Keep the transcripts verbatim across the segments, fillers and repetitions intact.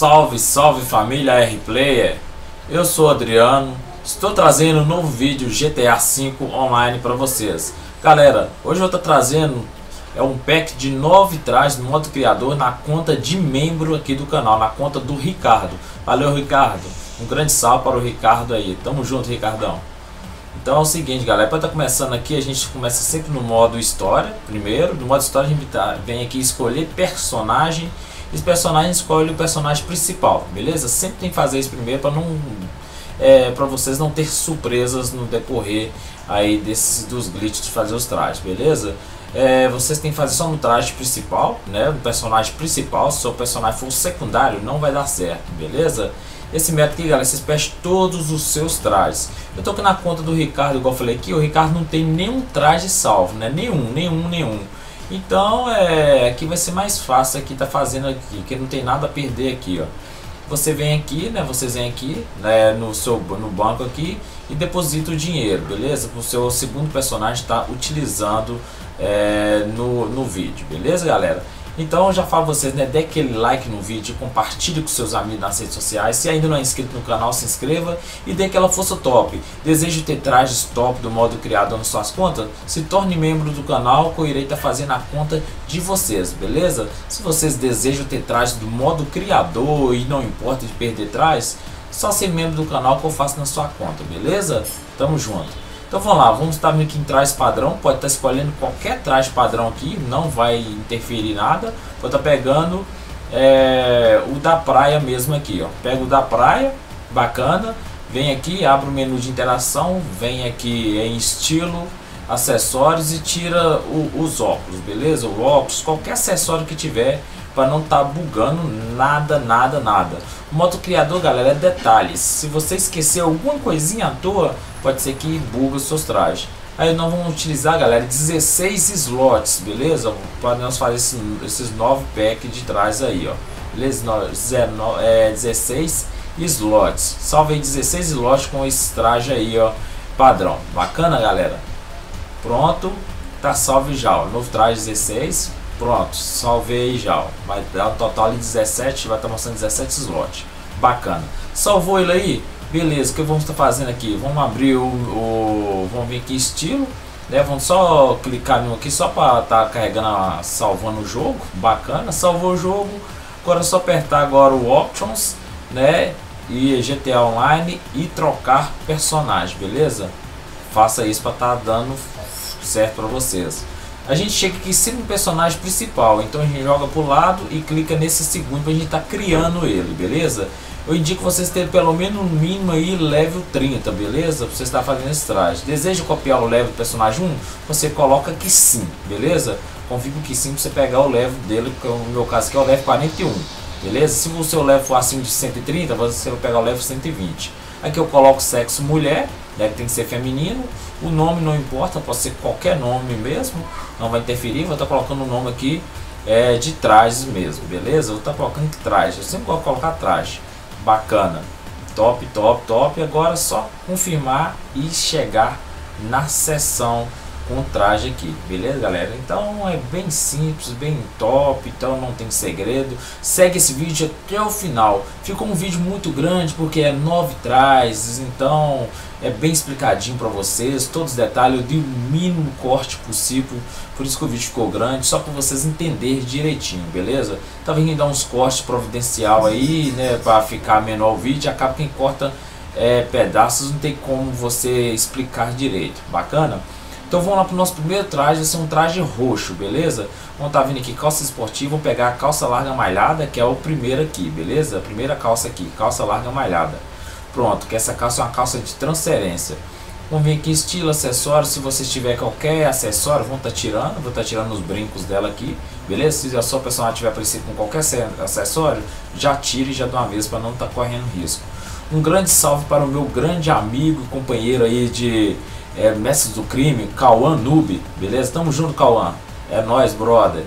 Salve, salve família RPlayer, eu sou o Adriano, estou trazendo um novo vídeo G T A cinco Online para vocês. Galera, hoje eu estou trazendo é um pack de nove trajes no modo criador na conta de membro aqui do canal, na conta do Ricardo. Valeu Ricardo, um grande salve para o Ricardo aí, tamo junto Ricardão. Então é o seguinte galera, para estar começando aqui a gente começa sempre no modo história, primeiro, no modo história a gente vem aqui escolher personagem. Esse personagem escolhe o personagem principal, beleza? Sempre tem que fazer isso primeiro para não é, para vocês não ter surpresas no decorrer aí desses dos glitches de fazer os trajes, beleza? É, vocês tem que fazer só no traje principal, né? No personagem principal. Se o personagem for secundário, não vai dar certo, beleza? Esse método aqui, galera, vocês pegam todos os seus trajes. Eu tô aqui na conta do Ricardo, igual eu falei aqui, o Ricardo não tem nenhum traje salvo, né? Nenhum, nenhum, nenhum. Então é aqui vai ser mais fácil aqui tá fazendo aqui, que não tem nada a perder aqui, ó. Você vem aqui, né? Vocês vêm aqui, né? No seu no banco aqui e deposita o dinheiro, beleza? Para o seu segundo personagem tá utilizando é, no no vídeo, beleza, galera? Então eu já falo pra vocês, né? Dê aquele like no vídeo, compartilhe com seus amigos nas redes sociais. Se ainda não é inscrito no canal, se inscreva e dê aquela força top. Desejo ter trajes top do modo criador nas suas contas? Se torne membro do canal que eu irei estar fazendo a conta de vocês, beleza? Se vocês desejam ter trajes do modo criador e não importa de perder trajes, só ser membro do canal que eu faço na sua conta, beleza? Tamo junto. Então vamos lá, vamos estar aqui em traje padrão, pode estar escolhendo qualquer traje padrão aqui, não vai interferir nada. Vou estar pegando é, o da praia mesmo aqui, ó. Pega o da praia, bacana, vem aqui, abre o menu de interação, vem aqui em estilo, acessórios e tira o, os óculos, beleza? O óculos, qualquer acessório que tiver, para não estar bugando nada, nada, nada. O modo criador, galera, é detalhes. Se você esquecer alguma coisinha à toa, pode ser que buga os seus trajes. Aí nós vamos utilizar, galera, dezesseis slots, beleza? Podemos fazer esse, esses nove packs de trás aí, ó. Beleza? dezesseis slots. Salve aí dezesseis slots com esse traje aí, ó. Padrão. Bacana, galera? Pronto. Tá salve já, ó. Novo traje dezesseis. Pronto. Salvei já, ó. Vai dar um total de dezessete. Vai estar mostrando dezessete slots. Bacana. Salvou ele aí? Beleza, o que vamos estar fazendo aqui? Vamos abrir o, o vamos vir aqui estilo, né? Vamos só clicar no aqui só para estar tá carregando, salvando o jogo. Bacana, salvou o jogo. Agora é só apertar agora o Options, né? E G T A Online e trocar personagem, beleza? Faça isso para estar tá dando certo para vocês. A gente chega aqui sempre no personagem principal, então a gente joga para o lado e clica nesse segundo para a gente estar tá criando ele, beleza? Eu indico vocês terem pelo menos um mínimo aí level trinta, beleza? Pra você estar fazendo esse traje. Deseja copiar o level do personagem um? Você coloca que sim, beleza? Configura que sim pra você pegar o level dele, que no meu caso aqui é o level quarenta e um, beleza? Se o seu level for acima de cento e trinta, você vai pegar o level cento e vinte. Aqui eu coloco sexo mulher, né, que tem que ser feminino. O nome não importa, pode ser qualquer nome mesmo, não vai interferir. Vou estar colocando o nome aqui é, de trajes mesmo, beleza? Vou estar colocando que traje, eu sempre vou colocar traje. Bacana, top, top, top. Agora é só confirmar e chegar na sessão com o traje aqui, beleza, galera? Então é bem simples, bem top, então não tem segredo. Segue esse vídeo até o final. Ficou um vídeo muito grande porque é nove trajes, então é bem explicadinho para vocês. Todos os detalhes, eu dei o mínimo corte possível, por isso que o vídeo ficou grande, só para vocês entenderem direitinho, beleza? Tá vindo dar uns cortes providencial aí, né, para ficar menor o vídeo, acaba quem corta é, pedaços, não tem como você explicar direito, bacana? Então vamos lá para o nosso primeiro traje, esse é um traje roxo, beleza? Vamos estar tá vindo aqui calça esportiva, vou pegar a calça larga malhada, que é o primeiro aqui, beleza? A primeira calça aqui, calça larga malhada. Pronto, que essa calça é uma calça de transferência. Vamos vir aqui estilo, acessório, se você tiver qualquer acessório, vão estar tá tirando, vou estar tá tirando os brincos dela aqui, beleza? Se a sua personagem tiver aparecido com qualquer acessório, já tire já de uma vez para não estar tá correndo risco. Um grande salve para o meu grande amigo, companheiro aí de é, mestres do crime, Cauã Noob, beleza? Tamo junto, Cauã, é nóis, brother.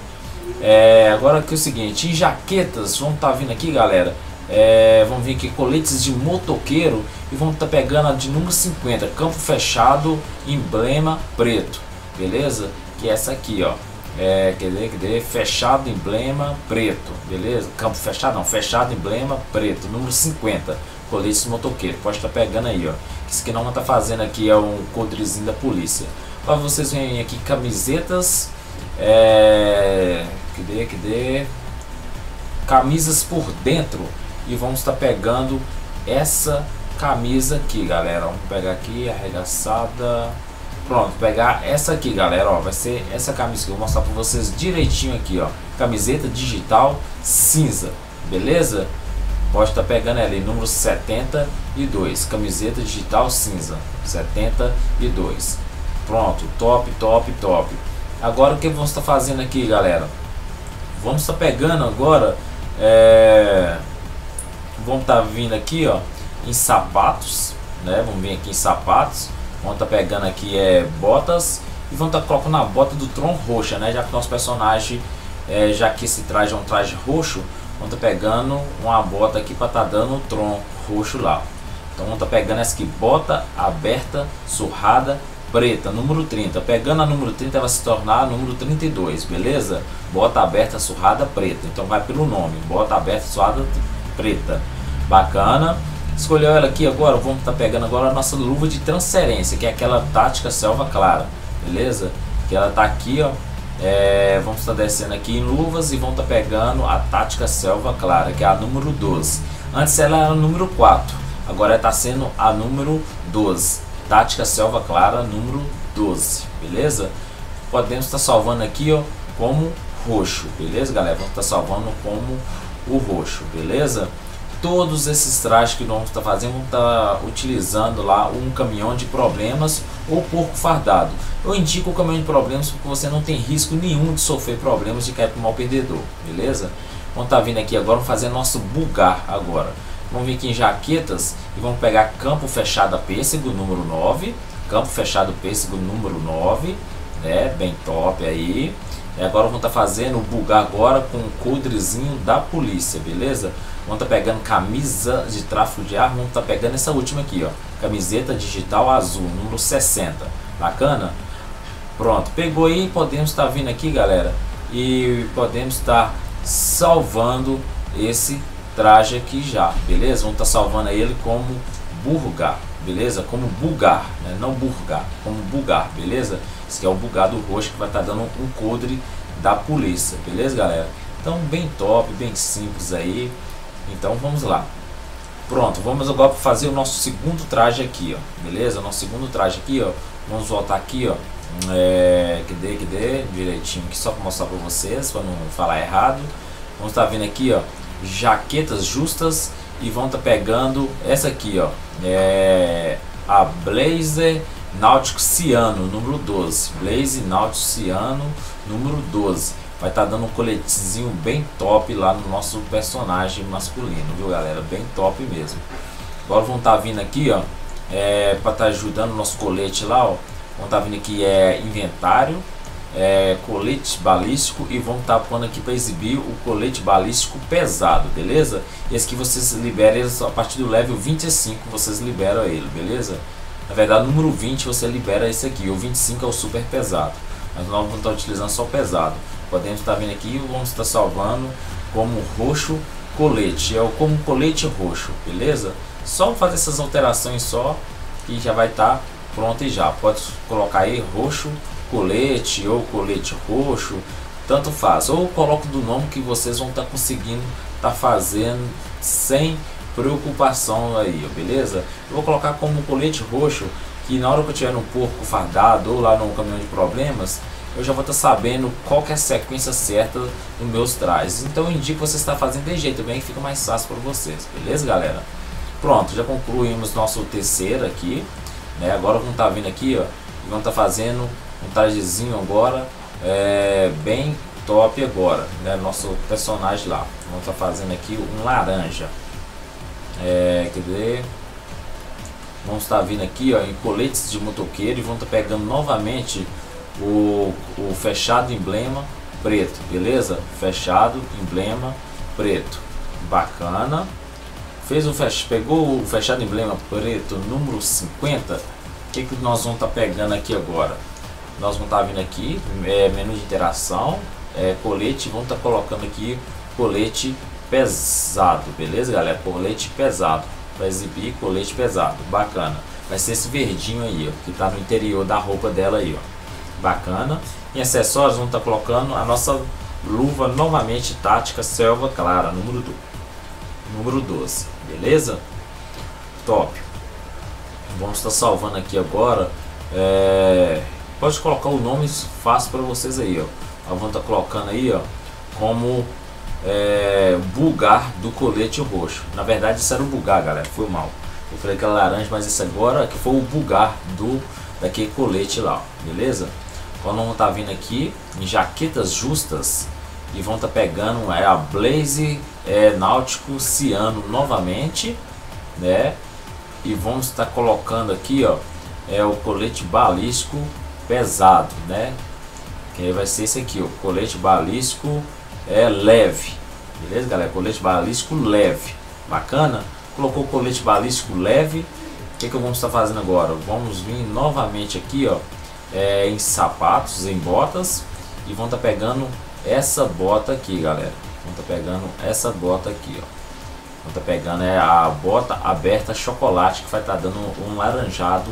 É, agora aqui é o seguinte, em jaquetas, vamos estar tá vindo aqui, galera. É, vamos vir aqui coletes de motoqueiro e vamos estar tá pegando a de número cinquenta, campo fechado, emblema preto, beleza? Que é essa aqui, ó. é, quer dizer, quer dizer, fechado emblema preto, beleza? Campo fechado não, fechado emblema preto, número cinquenta, polícia motoqueiro, pode estar pegando aí, ó. Isso que não está fazendo aqui é um codrezinho da polícia. Para vocês verem aqui, camisetas, é, que dê, que dê, camisas por dentro, e vamos estar pegando essa camisa aqui, galera. Vamos pegar aqui, arregaçada. Pronto, pegar essa aqui, galera, ó, vai ser essa camisa que eu vou mostrar para vocês direitinho aqui, ó. Camiseta digital cinza, beleza? Pode estar pegando ali, número setenta e dois, camiseta digital cinza, setenta e dois. Pronto, top, top, top. Agora o que vamos estar fazendo aqui, galera? Vamos estar pegando agora, é... vamos estar vindo aqui, ó, em sapatos, né? Vamos vir aqui em sapatos. Vamos estar pegando aqui é botas e vamos estar colocando na bota do Tron roxa, né? Já que nosso personagem, é, já que esse traje é um traje roxo, vamos estar pegando uma bota aqui para estar dando o Tron roxo lá. Então vamos estar pegando essa aqui, bota aberta, surrada, preta, número trinta. Pegando a número trinta, vai se tornar a número trinta e dois, beleza? Bota aberta, surrada, preta. Então vai pelo nome, bota aberta, surrada, preta. Bacana. Escolheu ela aqui agora, vamos estar pegando agora a nossa luva de transferência, que é aquela tática selva clara, beleza? Que ela tá aqui, ó. É, vamos estar descendo aqui em luvas e vamos estar pegando a tática selva clara, que é a número doze. Antes ela era a número quatro, agora está sendo a número doze. Tática selva clara número doze, beleza? Podemos estar salvando aqui, ó, como roxo, beleza, galera? Vamos estar salvando como o roxo, beleza? Todos esses trajes que nós vamos estar fazendo, vamos estar utilizando lá um caminhão de problemas ou porco fardado. Eu indico o caminhão de problemas porque você não tem risco nenhum de sofrer problemas de cair para o mal perdedor, beleza? Vamos estar vindo aqui agora, vamos fazer nosso bugar agora. Vamos vir aqui em jaquetas e vamos pegar campo fechado a pêssego, número nove. Campo fechado pêssego, número nove, né? Bem top aí. E agora vamos estar fazendo o bugar agora com o coldrezinho da polícia, beleza? Vamos estar pegando camisa de tráfego de arma, vamos estar pegando essa última aqui, ó. Camiseta digital azul, número sessenta. Bacana? Pronto, pegou aí, podemos estar vindo aqui, galera. E podemos estar salvando esse traje aqui já, beleza? Vamos estar salvando ele como burgar, beleza? Como bugar, né? Não burgar, como bugar, beleza? Esse aqui é o bugado roxo que vai estar dando um codre da polícia, beleza, galera? Então, bem top, bem simples aí. Então vamos lá. Pronto, vamos agora fazer o nosso segundo traje aqui, ó, beleza? O nosso segundo traje aqui, ó. Vamos voltar aqui, ó, é, que dê, que dê, direitinho aqui, só para mostrar para vocês, para não falar errado. Vamos estar vindo aqui, ó, jaquetas justas, e vamos estar pegando essa aqui, ó, é a blazer náutico ciano, número doze. Blazer náutico ciano, número doze. Vai estar dando um coletezinho bem top lá no nosso personagem masculino, viu, galera? Bem top mesmo. Agora vão estar vindo aqui, ó, é, para estar ajudando o nosso colete lá, ó. Vão estar vindo aqui, é inventário, é, colete balístico, e vão estar pondo aqui para exibir o colete balístico pesado, beleza? Esse que vocês liberam ele a partir do level vinte e cinco, vocês liberam ele, beleza? Na verdade, número vinte você libera esse aqui, o vinte e cinco é o super pesado. Mas nós vamos estar utilizando só o pesado. Podemos estar vindo aqui e vamos estar salvando como roxo colete. É o como colete roxo, beleza? Só fazer essas alterações só e já vai estar pronto e já. Pode colocar aí roxo colete ou colete roxo, tanto faz. Ou coloca do nome que vocês vão estar conseguindo estar fazendo sem preocupação aí, beleza? Eu vou colocar como colete roxo, que na hora que eu tiver no porco fardado ou lá no caminhão de problemas, eu já vou estar sabendo qual que é a sequência certa dos meus trajes. Então eu indico você estar fazendo de jeito bem, fica mais fácil para vocês, beleza, galera? Pronto, já concluímos nosso terceiro aqui, né? Agora vamos estar vindo aqui, ó, e vamos estar fazendo um trajezinho agora, é, bem top agora, né? Nosso personagem lá, vamos estar fazendo aqui um laranja, é, quer dizer, vamos estar vindo aqui, ó, em coletes de motoqueiro, e vamos estar pegando novamente O, o fechado emblema preto, beleza? Fechado emblema preto, bacana. Fez o fech... pegou o fechado emblema preto número cinquenta. O que que nós vamos estar tá pegando aqui agora? nós vamos estar vindo aqui, é, menu de interação, é, colete, vamos estar colocando aqui colete pesado, beleza galera? Colete pesado, para exibir colete pesado, bacana. Vai ser esse verdinho aí, ó, que está no interior da roupa dela aí, ó, bacana. Em acessórios vamos estar colocando a nossa luva novamente tática selva clara, número doze, beleza? Top. Vamos estar salvando aqui agora, é, pode colocar o nome fácil para vocês aí, ó. Vamos estar colocando aí, ó, como é, bugar do colete roxo. Na verdade isso era o bugar, galera, foi mal, eu falei que era laranja, mas isso agora que foi o bugar do daquele colete lá, ó, beleza? Então vamos estar vindo aqui em jaquetas justas e vão estar pegando é, a blaze é, náutico ciano novamente, né? E vamos estar colocando aqui, ó, é o colete balístico pesado, né? Que aí vai ser esse aqui, o colete balístico é leve, beleza galera? Colete balístico leve, bacana. Colocou o colete balístico leve, o que que vamos estar fazendo agora? Vamos vir novamente aqui, ó, é, em sapatos, em botas, e vão estar pegando essa bota aqui, galera. Vão estar pegando essa bota aqui, ó. Tá pegando é a bota aberta chocolate, que vai estar tá dando um laranjado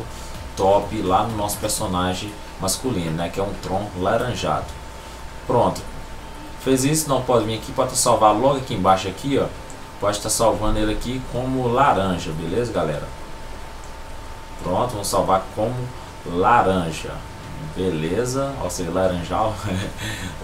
top lá no nosso personagem masculino, né? Que é um tron laranjado. Pronto, fez isso, não pode vir aqui, pode salvar logo aqui embaixo aqui, ó. Pode estar tá salvando ele aqui como laranja, beleza galera? Pronto, vamos salvar como laranja, beleza? Ou seja, laranjal,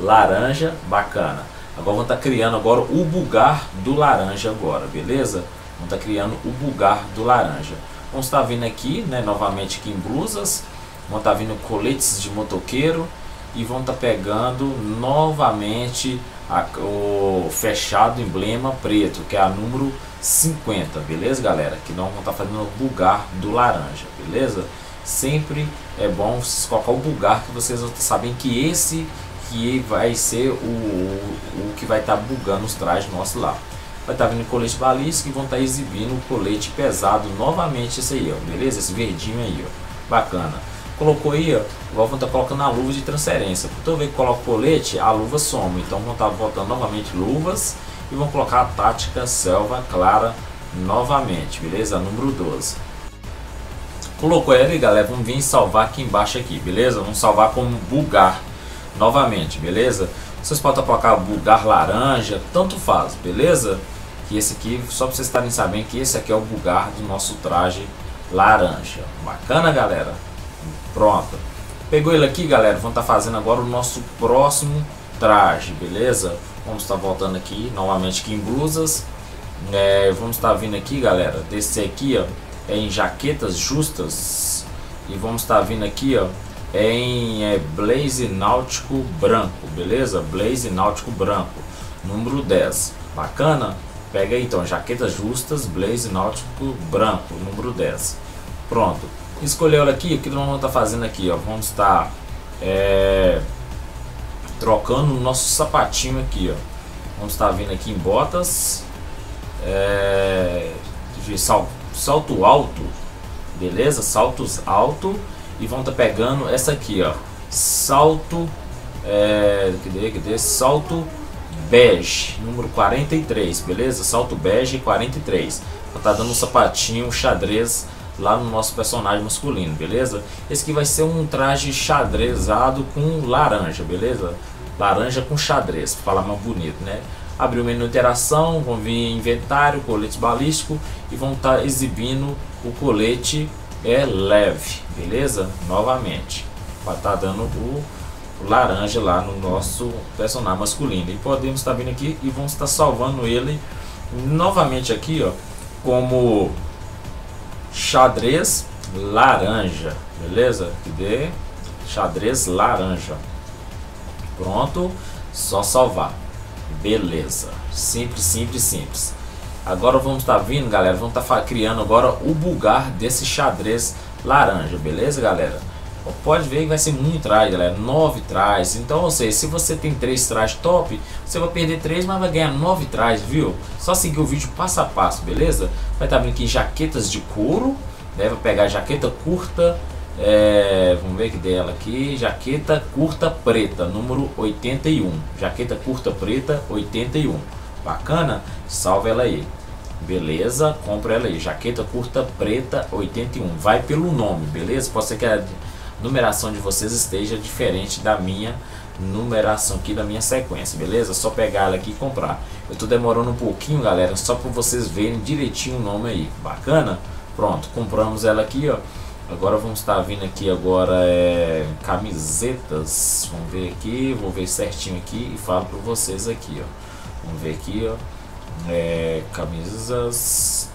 laranja, bacana. Agora vamos estar tá criando agora o bugar do laranja agora, beleza? Vamos estar tá criando o bugar do laranja. Vamos estar tá vindo aqui, né, novamente aqui em blusas. Vamos estar tá vindo coletes de motoqueiro. E vamos estar tá pegando novamente a, o fechado emblema preto, que é a número cinquenta, beleza galera? Que nós vamos estar tá fazendo o bugar do laranja, beleza? Sempre é bom vocês colocar o bugar, que vocês sabem que esse... que vai ser o, o, o que vai estar tá bugando os trajes nossos lá. Vai estar tá vindo colete balístico e vão estar tá exibindo o colete pesado novamente, esse aí, ó, beleza? Esse verdinho aí, ó, bacana. Colocou aí, ó, vão estar tá colocando a luva de transferência. Toda vez que coloca o colete, a luva soma. Então vão estar tá voltando novamente luvas e vão colocar a tática selva clara novamente, beleza? Número doze. Colocou ele, galera, vamos vir salvar aqui embaixo aqui, beleza? Vamos salvar como bugar novamente, beleza? Vocês podem colocar bugar laranja, tanto faz, beleza? Que esse aqui, só para vocês estarem sabendo que esse aqui é o bugar do nosso traje laranja. Bacana, galera? Pronto. Pegou ele aqui, galera. Vamos estar tá fazendo agora o nosso próximo traje, beleza? Vamos estar tá voltando aqui, novamente aqui em blusas. É, vamos estar tá vindo aqui, galera. Descer aqui, ó, é em jaquetas justas. E vamos estar tá vindo aqui, ó, em é, blaze náutico branco, beleza? Blaze náutico branco, número dez, bacana? Pega aí, então, jaquetas justas, blaze náutico branco, número dez. Pronto, escolheu aqui, o que nós vamos estar tá fazendo aqui, ó, vamos estar tá, é, trocando o nosso sapatinho aqui, ó. Vamos estar tá vindo aqui em botas, é, de sal, salto alto, beleza? Saltos alto. E vão estar tá pegando essa aqui, ó, salto é, que dê, que dê, salto bege, número quarenta e três, beleza? Salto bege quarenta e três. Vou estar tá dando um sapatinho xadrez lá no nosso personagem masculino, beleza? Esse aqui vai ser um traje xadrezado com laranja, beleza? Laranja com xadrez, pra falar mais bonito, né? Abrir o menu de interação, vão vir inventário, colete balístico e vão estar tá exibindo o colete é leve, beleza? Novamente, vai estar tá dando o laranja lá no nosso personagem masculino. E podemos estar tá vindo aqui e vamos estar tá salvando ele novamente aqui, ó, como xadrez laranja, beleza? Que dê xadrez laranja. Pronto, só salvar, beleza? Simples, simples, simples. Agora vamos estar tá vindo, galera, vamos estar tá criando agora o bugar desse xadrez laranja, beleza, galera? Pode ver que vai ser muito traje, galera, nove trajes. Então, ou seja, se você tem três trajes top, você vai perder três, mas vai ganhar nove trajes, viu? Só seguir o vídeo passo a passo, beleza? Vai estar tá vindo aqui jaquetas de couro, né? Vai pegar jaqueta curta, É, vamos ver que dela aqui, jaqueta curta preta, número oitenta e um, jaqueta curta preta oitenta e um, bacana, salva ela aí, beleza, compra ela aí, jaqueta curta preta oitenta e um, vai pelo nome, beleza, pode ser que a numeração de vocês esteja diferente da minha numeração aqui, da minha sequência, beleza, só pegar ela aqui e comprar, eu tô demorando um pouquinho galera, só para vocês verem direitinho o nome aí, bacana, pronto, compramos ela aqui ó. Agora vamos estar vindo aqui agora é camisetas, vamos ver aqui, vou ver certinho aqui e falo para vocês aqui ó, vamos ver aqui ó, é, camisas,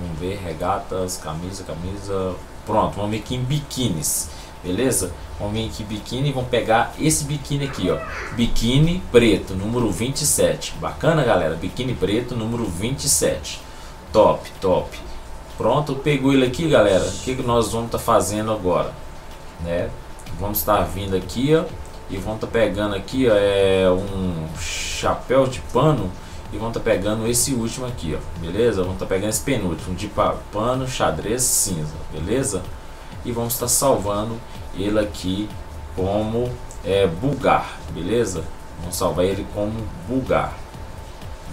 vamos ver regatas, camisa, camisa, pronto, vamos ver aqui em biquínis, beleza? Vamos vir aqui biquíni, vamos pegar esse biquíni aqui ó, biquíni preto, número vinte e sete, bacana galera, biquíni preto, número vinte e sete, top, top. Pronto, pegou ele aqui galera, o que, que nós vamos estar tá fazendo agora, né? Vamos estar tá vindo aqui ó, e vamos estar tá pegando aqui ó, é um chapéu de pano, e vamos estar tá pegando esse último aqui ó, beleza? Vamos estar tá pegando esse penúltimo de pano, xadrez, cinza, beleza? E vamos estar tá salvando ele aqui como é, bulgar, beleza? Vamos salvar ele como bulgar,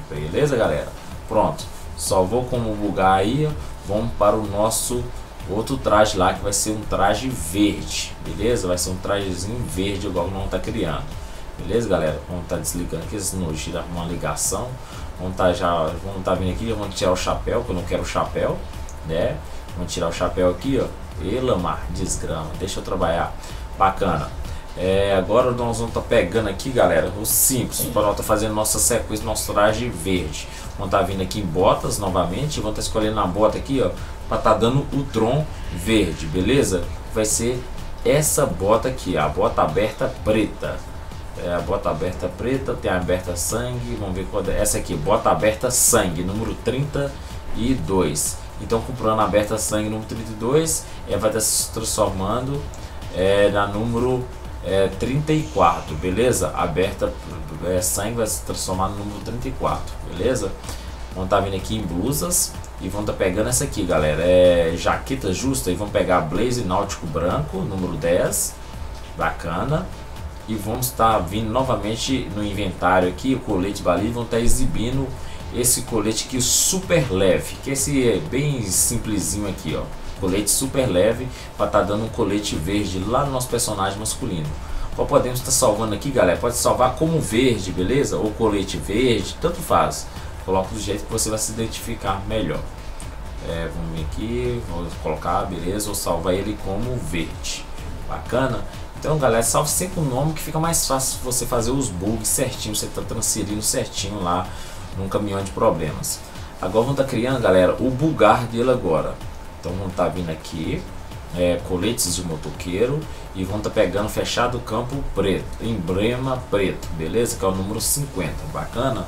beleza galera? Pronto, salvou como bulgar aí ó. Vamos para o nosso outro traje lá, que vai ser um traje verde, beleza? Vai ser um trajezinho verde, igual não tá criando, beleza, galera? Vamos tá desligando aqui, senão gira uma ligação. Vamos tá já, vamos tá vindo aqui, vamos tirar o chapéu, que eu não quero o chapéu, né? Vamos tirar o chapéu aqui, ó. Elamar, desgrama, deixa eu trabalhar. Bacana. É, agora nós vamos tá pegando aqui, galera, os simples, para nós tá fazendo nossa sequência, nosso traje verde. Vamos tá vindo aqui em botas novamente, vamos tá escolhendo na bota aqui, ó, para tá dando o tron verde, beleza? Vai ser essa bota aqui, a bota aberta preta. É a bota aberta preta, tem a aberta sangue, vamos ver qual é essa aqui, bota aberta sangue, número trinta e dois. Então comprando a aberta sangue número trinta e dois, é, vai tá se transformando é, na número É, trinta e quatro, beleza? Aberta é, sangue vai se transformar no número trinta e quatro, beleza? Vamos tá vindo aqui em blusas e vamos tá pegando essa aqui, galera. É jaqueta justa e vamos pegar blazer náutico branco, número dez, bacana. E vamos tá vindo novamente no inventário aqui, o colete baliza, vamos tá exibindo esse colete aqui super leve, que esse é bem simplesinho aqui, ó. Colete super leve para tá dando um colete verde lá no nosso personagem masculino. Ou podemos estar tá salvando aqui, galera. Pode salvar como verde, beleza? Ou colete verde, tanto faz. Coloca do jeito que você vai se identificar melhor. É, vamos vir aqui, vou colocar, beleza? Ou salva ele como verde. Bacana. Então, galera, salve sempre o nome que fica mais fácil você fazer os bugs certinho. Você tá transferindo certinho lá num caminhão de problemas. Agora vamos tá criando, galera, o bugar dele agora. Então vamos tá vindo aqui, é, coletes de motoqueiro e vamos tá pegando fechado campo preto, emblema preto, beleza? Que é o número cinquenta, bacana?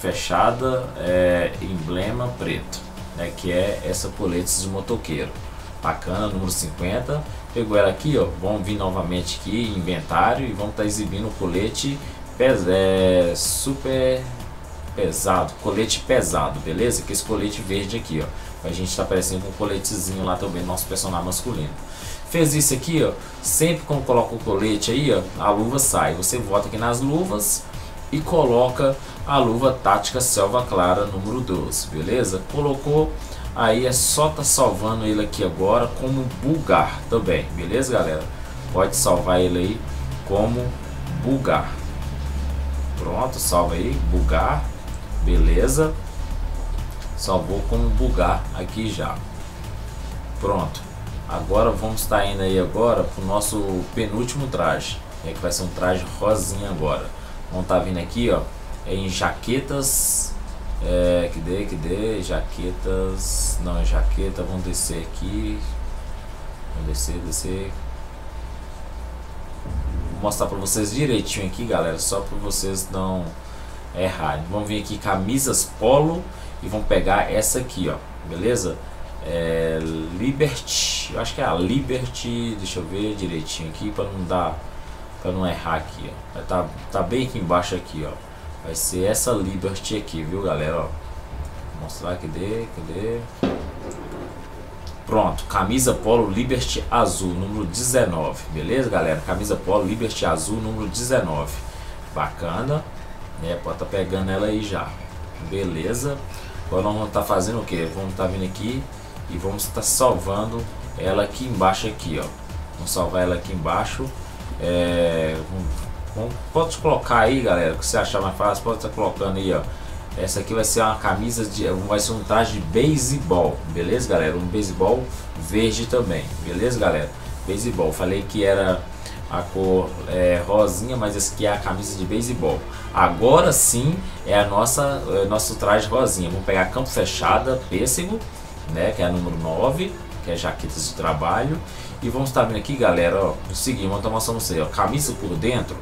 Fechada, é, emblema preto, né? Que é essa coletes de motoqueiro, bacana, número cinquenta. Pegou ela aqui, ó, vamos vir novamente aqui, inventário e vamos tá exibindo o colete pes é, super pesado, colete pesado, beleza? Que esse colete verde aqui, ó. A gente tá parecendo com um coletezinho lá também, nosso personagem masculino. Fez isso aqui, ó. Sempre quando coloca o colete aí, ó, a luva sai. Você volta aqui nas luvas e coloca a luva tática selva clara número doze, beleza? Colocou, aí é só tá salvando ele aqui agora como bulgar também, beleza, galera? Pode salvar ele aí como bulgar. Pronto, salva aí, bulgar, beleza? Salvou como bugar aqui já. Pronto. Agora vamos estar indo aí agora para o nosso penúltimo traje. É que vai ser um traje rosinha agora. Vamos estar vindo aqui ó, em jaquetas. É, que dê, que dê, jaquetas. Não, jaqueta, vamos descer aqui. Vamos descer, descer. Vou mostrar para vocês direitinho aqui, galera. Só para vocês não errarem. Vamos vir aqui camisas polo. E vamos pegar essa aqui, ó, beleza? É, Liberty, eu acho que é a Liberty, deixa eu ver direitinho aqui para não dar, para não errar aqui, ó. Tá, tá bem aqui embaixo aqui, ó. Vai ser essa Liberty aqui, viu, galera? Ó, vou mostrar que dê, que dê. Pronto, camisa polo Liberty azul, número dezenove, beleza, galera? Camisa polo Liberty azul, número dezenove. Bacana, né? Pode estar pegando ela aí já. Beleza. Agora nós vamos estar fazendo o que? Vamos estar vindo aqui e vamos estar salvando ela aqui embaixo aqui, ó. Vamos salvar ela aqui embaixo. É... Pode colocar aí, galera, o que você achar mais fácil, pode estar colocando aí, ó. Essa aqui vai ser uma camisa de, vai ser um traje de beisebol, beleza, galera? Um beisebol verde também, beleza, galera? Beisebol, falei que era a cor é, rosinha, mas essa aqui é a camisa de beisebol. Agora sim é a nossa é nosso traje rosinha. Vamos pegar campo fechada, pêssego, né? Que é a número nove, que é jaquetas de trabalho. E vamos estar vendo aqui, galera, ó, o seguinte, vamos estar mostrando vocês, ó, camisa por dentro.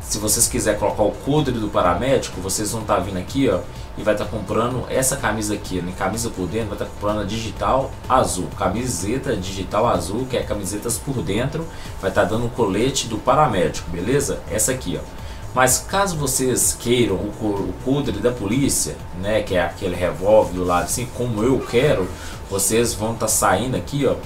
Se vocês quiserem colocar o coldre do paramédico, vocês vão estar vindo aqui, ó, e vai estar comprando essa camisa aqui, né? Camisa por dentro, vai estar comprando a digital azul, camiseta digital azul, que é camisetas por dentro, vai estar dando o colete do paramédico, beleza? Essa aqui, ó. Mas caso vocês queiram o coldre da polícia, né, que é aquele revólver do lado assim, como eu quero, vocês vão estar saindo aqui, ó,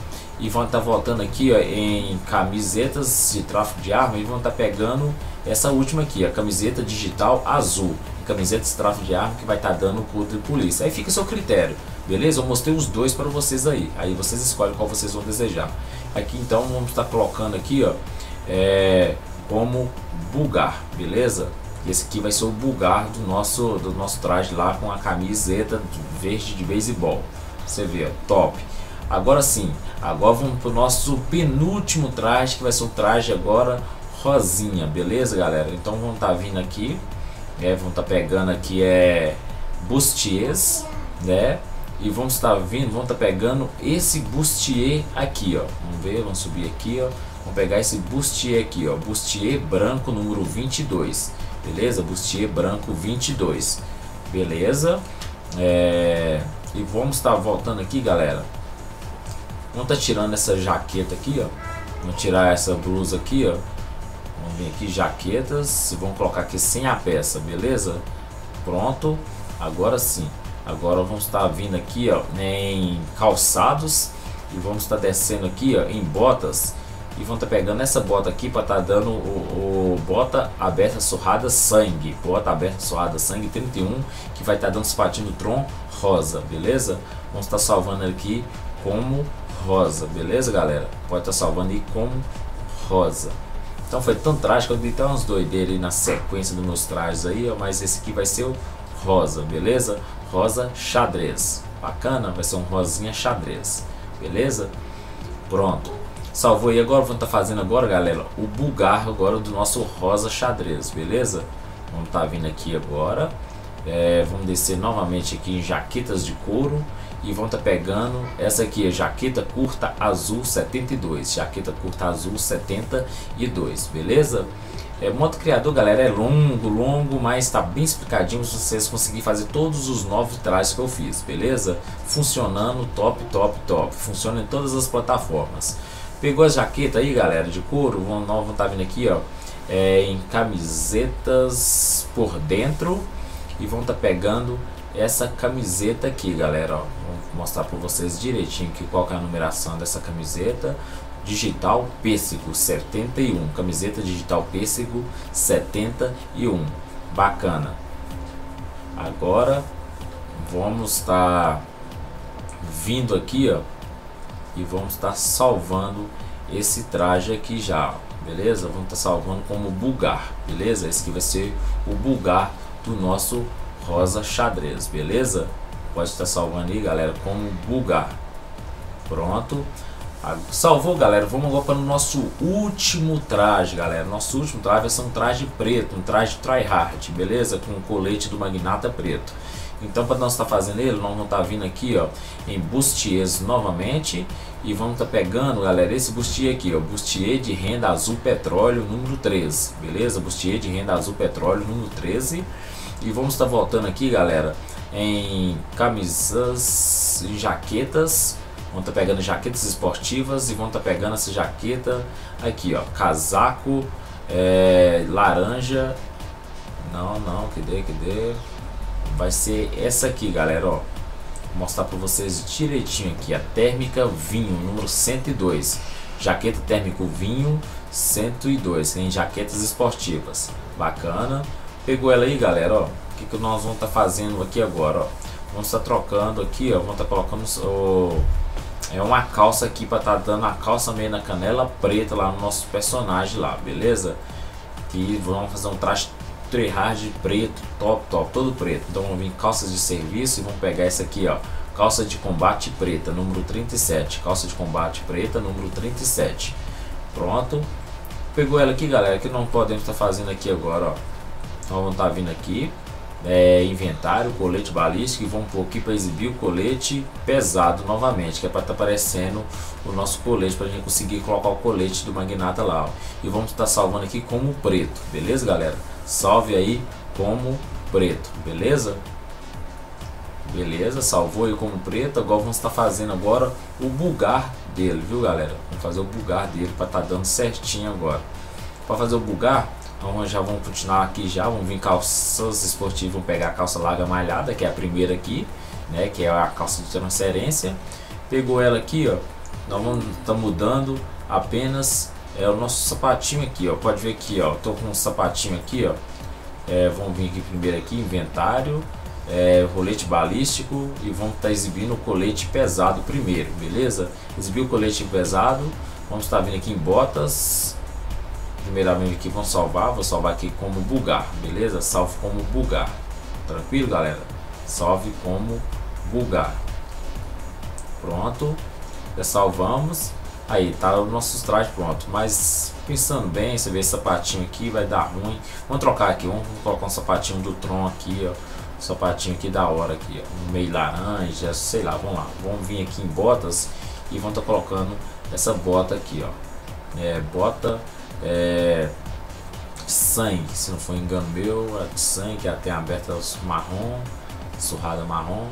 e vão estar voltando aqui, ó, em camisetas de tráfico de arma, e vão estar pegando essa última aqui, a camiseta digital azul, camiseta de tráfico de arma, que vai estar dando o coldre de polícia. Aí fica o seu critério, beleza? Eu mostrei os dois para vocês aí, aí vocês escolhem qual vocês vão desejar. Aqui então vamos estar colocando aqui, ó, é, como bulgar, beleza? Esse aqui vai ser o bulgar do nosso, do nosso traje lá, com a camiseta verde de beisebol. Você vê, ó, top. Agora sim, agora vamos para o nosso penúltimo traje, que vai ser o traje agora rosinha, beleza, galera? Então vão estar tá vindo aqui, né? Vão estar tá pegando aqui é bustiers, né? E vamos estar tá vindo, vão estar tá pegando esse bustier aqui, ó. Vamos ver, vamos subir aqui, ó. Vamos pegar esse bustier aqui, ó. Bustier branco número vinte e dois, beleza? Bustier branco vinte e dois, beleza? É... E vamos estar tá voltando aqui, galera. Vamos tá tirando essa jaqueta aqui, ó. Vamos tirar essa blusa aqui, ó. Vamos vir aqui, jaquetas. Vamos colocar aqui sem a peça, beleza? Pronto. Agora sim. Agora vamos estar tá vindo aqui, ó, em calçados. E vamos estar tá descendo aqui, ó, em botas. E vamos estar tá pegando essa bota aqui para estar tá dando o, o bota aberta surrada sangue. Bota aberta surrada sangue trinta e um, que vai estar tá dando esse patinho do Tron rosa, beleza? Vamos estar tá salvando aqui como rosa, beleza, galera? Pode estar tá salvando aí como rosa. Então foi tão trágico, eu dei até umas doideiras aí na sequência dos meus trajes aí, ó, mas esse aqui vai ser o rosa, beleza? Rosa xadrez, bacana? Vai ser um rosinha xadrez, beleza? Pronto, salvou aí agora, vamos estar tá fazendo agora, galera, o bulgar agora do nosso rosa xadrez, beleza? Vamos estar tá vindo aqui agora, é, vamos descer novamente aqui em jaquetas de couro. E vão tá pegando essa aqui, a jaqueta curta azul setenta e dois, jaqueta curta azul setenta e dois, beleza? É, modo criador, galera, é longo, longo, mas tá bem explicadinho se vocês conseguirem fazer todos os novos trajes que eu fiz, beleza? Funcionando top, top, top, funciona em todas as plataformas. Pegou a jaqueta aí, galera, de couro, vão, nós vamos tá vindo aqui, ó, é, em camisetas por dentro, e vão tá pegando essa camiseta aqui, galera, ó. Vou mostrar para vocês direitinho que qual que é a numeração dessa camiseta digital pêssego setenta e um, camiseta digital pêssego setenta e um, bacana. Agora vamos estar vindo aqui, ó, e vamos estar salvando esse traje aqui já, ó, beleza? Vamos estar salvando como bulgar, beleza? Esse que vai ser o bulgar do nosso rosa xadrez, beleza? Pode estar salvando aí, galera, como bulgar. Pronto, salvou, galera. Vamos agora para o nosso último traje, galera. Nosso último traje vai ser um traje preto, um traje tryhard, beleza? Com o colete do magnata preto. Então, para nós estar tá fazendo ele, nós vamos estar tá vindo aqui, ó, em bustiers novamente, e vamos estar tá pegando, galera, esse bustier aqui, ó, bustier de renda azul petróleo número treze, beleza? Bustier de renda azul petróleo número treze. E vamos estar voltando aqui, galera, em camisas e jaquetas. Vamos estar pegando jaquetas esportivas e vamos estar pegando essa jaqueta aqui, ó, casaco é, laranja. Não, não, que dê, que dê. Vai ser essa aqui, galera, ó, mostrar para vocês direitinho aqui a térmica vinho número cento e dois, jaqueta térmico vinho cento e dois, em jaquetas esportivas, bacana. Pegou ela aí, galera, ó. O que, que nós vamos estar tá fazendo aqui agora, ó? Vamos estar tá trocando aqui, ó. Vamos estar tá colocando o... é uma calça aqui para estar tá dando a calça meio na canela preta lá no nosso personagem lá, beleza? E vamos fazer um traje tryhard preto, top, top, todo preto. Então vamos vir calças de serviço e vamos pegar essa aqui, ó. Calça de combate preta, número trinta e sete. Calça de combate preta, número trinta e sete. Pronto. Pegou ela aqui, galera. Que não podemos estar tá fazendo aqui agora, ó. Nós vamos estar tá vindo aqui. É, inventário, colete balístico, e vamos pôr aqui para exibir o colete pesado novamente, que é para estar tá aparecendo o nosso colete, para a gente conseguir colocar o colete do magnata lá, ó. E vamos estar tá salvando aqui como preto, beleza, galera? Salve aí como preto, beleza? Beleza, salvou aí como preto. Agora vamos estar tá fazendo agora o bugar dele, viu, galera? Vamos fazer o bugar dele para estar tá dando certinho agora. Para fazer o bugar, então já vamos continuar aqui, já vamos vir calças esportivas, vamos pegar a calça larga malhada, que é a primeira aqui, né, que é a calça de transferência. Pegou ela aqui, ó, nós vamos tá mudando apenas é o nosso sapatinho aqui, ó. Pode ver aqui, ó, tô com um sapatinho aqui, ó. É, vamos vir aqui primeiro aqui, inventário, é, colete balístico, e vamos estar tá exibindo o colete pesado primeiro, beleza? Exibir o colete pesado, vamos estar tá vindo aqui em botas. Primeiramente aqui vamos salvar, vou salvar aqui como bugar, beleza? Salve como bugar, tranquilo, galera? Salve como bugar. Pronto, já salvamos. Aí tá o nosso traje pronto, mas pensando bem, você vê esse sapatinho aqui vai dar ruim. Vamos trocar aqui, vamos colocar um sapatinho do Tron aqui, ó. Um sapatinho aqui da hora aqui, ó. Um meio laranja, sei lá, vamos lá. Vamos vir aqui em botas e vamos tá colocando essa bota aqui, ó. É, bota... É, sangue, se não for engano meu, é sangue, até aberta marrom, surrada marrom.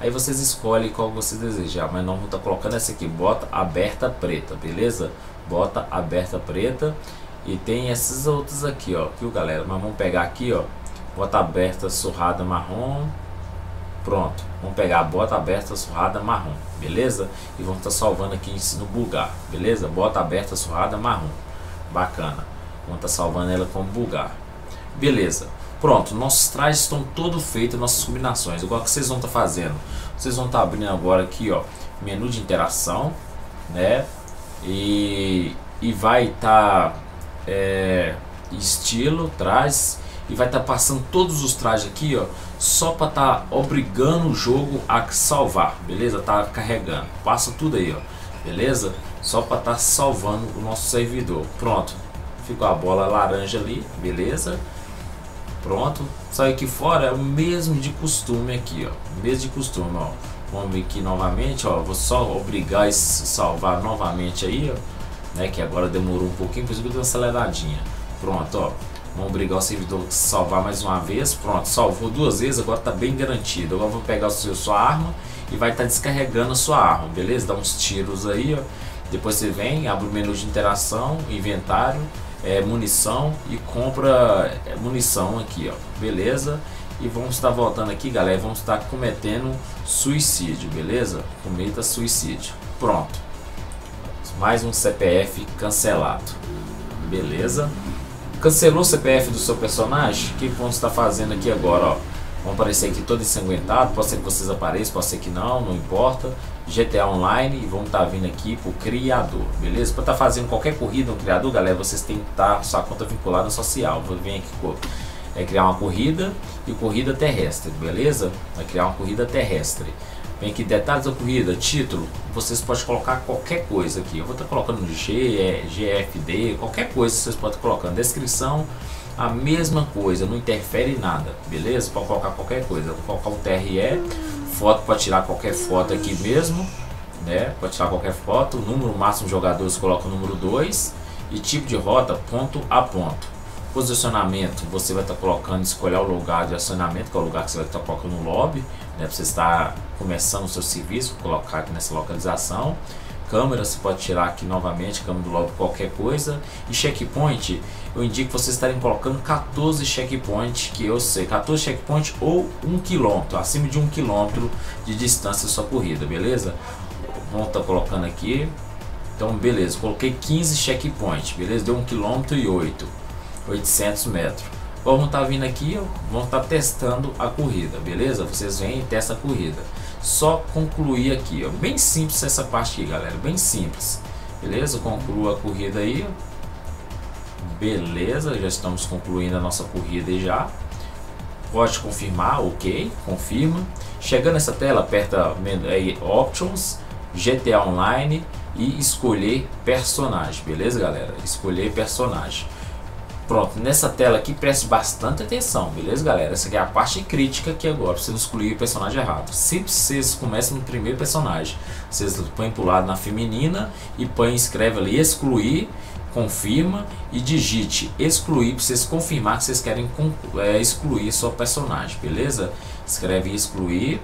Aí vocês escolhem qual vocês desejar, mas nós vamos estar tá colocando essa aqui, bota aberta preta, beleza? Bota aberta preta. E tem essas outras aqui, ó, viu, galera? Mas vamos pegar aqui, ó, bota aberta surrada marrom. Pronto, vamos pegar a bota aberta surrada marrom, beleza? E vamos estar tá salvando aqui no bugar, beleza? Bota aberta surrada marrom. Bacana, vamos estar tá salvando ela como bugar, beleza? Pronto, nossos trajes estão todo feito, nossas combinações. Igual que vocês vão estar tá fazendo, vocês vão estar tá abrindo agora aqui, ó, menu de interação, né? E, e vai estar tá, é, estilo, trajes, e vai estar tá passando todos os trajes aqui, ó, só para estar tá obrigando o jogo a salvar, beleza? Tá carregando, passa tudo aí, ó, beleza? Só para estar tá salvando o nosso servidor. Pronto, ficou a bola laranja ali, beleza? Pronto, sai aqui fora, é o mesmo de costume aqui, ó, mesmo de costume, ó. Vamos ver aqui novamente, ó, vou só obrigar e salvar novamente aí, ó, né, que agora demorou um pouquinho, por isso que eu dei uma aceleradinha. Pronto, ó, vamos obrigar o servidor a salvar mais uma vez. Pronto, salvou duas vezes, agora tá bem garantido. Agora vou pegar o seu, sua arma e vai estar tá descarregando a sua arma, beleza? Dá uns tiros aí, ó. Depois você vem, abre o menu de interação, inventário, é, munição, e compra munição aqui, ó, beleza? E vamos estar voltando aqui, galera, vamos estar cometendo suicídio, beleza? Cometa suicídio, pronto. Mais um C P F cancelado, beleza? Cancelou o C P F do seu personagem, o que vamos estar fazendo aqui agora, ó? Vão aparecer aqui todo ensanguentado, pode ser que vocês apareçam, pode ser que não, não importa. G T A Online, e vão estar tá vindo aqui pro criador, beleza? Para estar tá fazendo qualquer corrida no criador, galera, vocês têm que estar tá sua conta vinculada social. Vou vir aqui com, é, criar uma corrida e corrida terrestre, beleza? Vai criar uma corrida terrestre. Vem aqui detalhes da corrida, título, vocês podem colocar qualquer coisa aqui. Eu vou estar tá colocando G, G F D, qualquer coisa vocês podem colocar. Descrição, a mesma coisa, não interfere em nada, beleza? Pode colocar qualquer coisa, vou colocar um T R E, foto, pode tirar qualquer foto aqui mesmo, né? Pode tirar qualquer foto, número máximo de jogadores, coloca o número dois, e tipo de rota, ponto a ponto. Posicionamento, você vai estar tá colocando, escolher o lugar de acionamento, que é o lugar que você vai estar tá colocando no lobby, né? Para você estar começando o seu serviço, colocar aqui nessa localização. câmera, você pode tirar aqui novamente, câmera do lado, qualquer coisa. E checkpoint, eu indico vocês estarem colocando quatorze checkpoint, que eu sei, quatorze checkpoint ou um quilômetro, acima de um quilômetro de distância sua corrida, beleza? Vamos estar colocando aqui. Então, beleza, coloquei quinze checkpoint, beleza? Deu um quilômetro e oitocentos metros. Vamos estar vindo aqui, vamos estar testando a corrida, beleza? Vocês vêm e testam a corrida. Só concluir aqui, ó. Bem simples essa parte aqui, galera, bem simples. Beleza? Conclua a corrida aí. Beleza, já estamos concluindo a nossa corrida e já. Pode confirmar, ok, confirma. Chegando nessa tela, aperta aí Options, G T A Online e escolher personagem, beleza, galera? Escolher personagem. Pronto, nessa tela aqui preste bastante atenção, beleza, galera? Essa aqui é a parte crítica que agora você não excluir o personagem errado. Se vocês começam no primeiro personagem, vocês põem para o lado na feminina e põem, escreve ali excluir, confirma e digite excluir para vocês confirmar que vocês querem é, excluir sua personagem, beleza? Escreve excluir,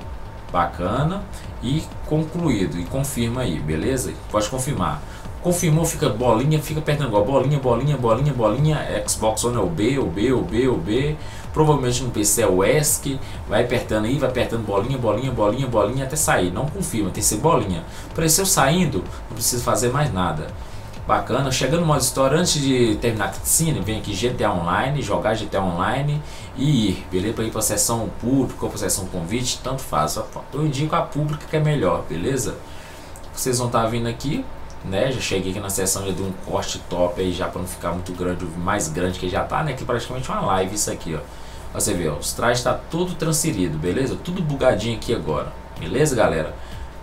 bacana, e concluído, e confirma aí, beleza? Pode confirmar. Confirmou, fica bolinha, fica apertando igual bolinha, bolinha, bolinha, bolinha. Xbox One é o B, o B, o B, o B. Provavelmente no P C é o E S C. Vai apertando aí, vai apertando bolinha, bolinha, bolinha, bolinha até sair. Não confirma, tem que ser bolinha. Apareceu saindo, não precisa fazer mais nada. Bacana, chegando no modo história, antes de terminar a cutscene, vem aqui G T A Online, jogar G T A Online e ir, beleza? Para ir para a sessão pública ou para a sessão convite, tanto faz. Eu indico a pública que é melhor, beleza? Vocês vão estar vindo aqui, né? Já cheguei aqui na sessão, já dei um corte top aí já para não ficar muito grande, mais grande que já tá, né? Que praticamente uma live isso aqui, ó. Pra você ver, ó, os trajes tá tudo transferido, beleza? Tudo bugadinho aqui agora, beleza, galera?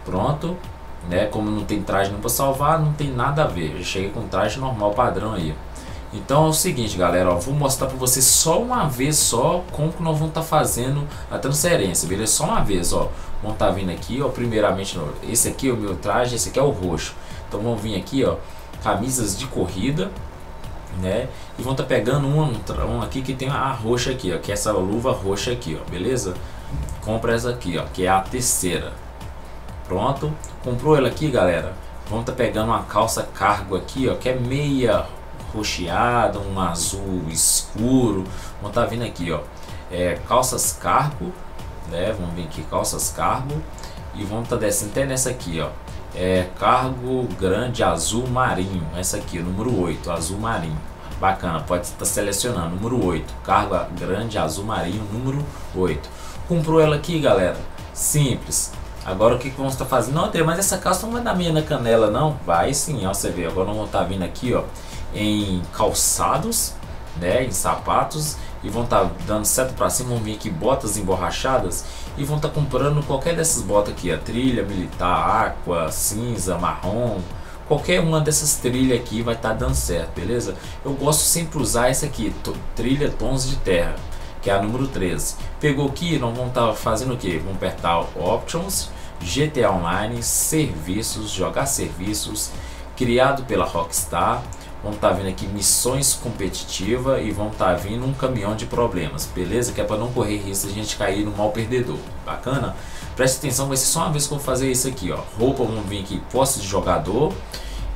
Pronto, né? Como não tem traje não para salvar, não tem nada a ver. Já cheguei com traje normal padrão aí. Então é o seguinte, galera, ó, vou mostrar para vocês só uma vez só como que nós vamos estar tá fazendo a transferência, beleza? Só uma vez, ó. Vamos estar tá vindo aqui, ó, primeiramente, esse aqui é o meu traje, esse aqui é o roxo. Então vamos vir aqui, ó, camisas de corrida, né? E vamos estar tá pegando uma, uma aqui que tem a roxa aqui, ó, que é essa luva roxa aqui, ó, beleza? Compra essa aqui, ó, que é a terceira. Pronto, comprou ela aqui, galera. Vamos estar tá pegando uma calça cargo aqui, ó, que é meia rocheada, um azul escuro. Vamos tá vindo aqui, ó, é, calças cargo, né? Vamos vir aqui, calças cargo, e vamos tá descendo até nessa aqui, ó, é cargo grande azul marinho, essa aqui, número oito, azul marinho, bacana. Pode estar tá selecionando, número oito, cargo grande azul marinho, número oito. Comprou ela aqui, galera, simples. Agora o que, que vamos estar tá fazendo? Não, André, mas essa calça não vai dar meia na canela, não? Vai sim, ó, você vê. Agora vamos estar tá vindo aqui, ó, em calçados, né, em sapatos, e vão estar tá dando seta para cima, vão vir aqui botas emborrachadas e vão estar tá comprando qualquer dessas botas aqui, a trilha militar, aqua, cinza, marrom, qualquer uma dessas trilhas aqui vai estar tá dando certo, beleza? Eu gosto sempre usar essa aqui, trilha tons de terra, que é a número treze. Pegou aqui, nós vamos estar tá fazendo o que? Vamos apertar Options, G T A Online, Serviços, Jogar Serviços, criado pela Rockstar. Vamos estar tá vindo aqui missões competitivas e vamos estar tá vindo um caminhão de problemas, beleza? Que é para não correr risco a gente cair no mal perdedor, bacana? Preste atenção, vai ser só uma vez que eu vou fazer isso aqui, ó. Roupa, vamos vir aqui, posse de jogador,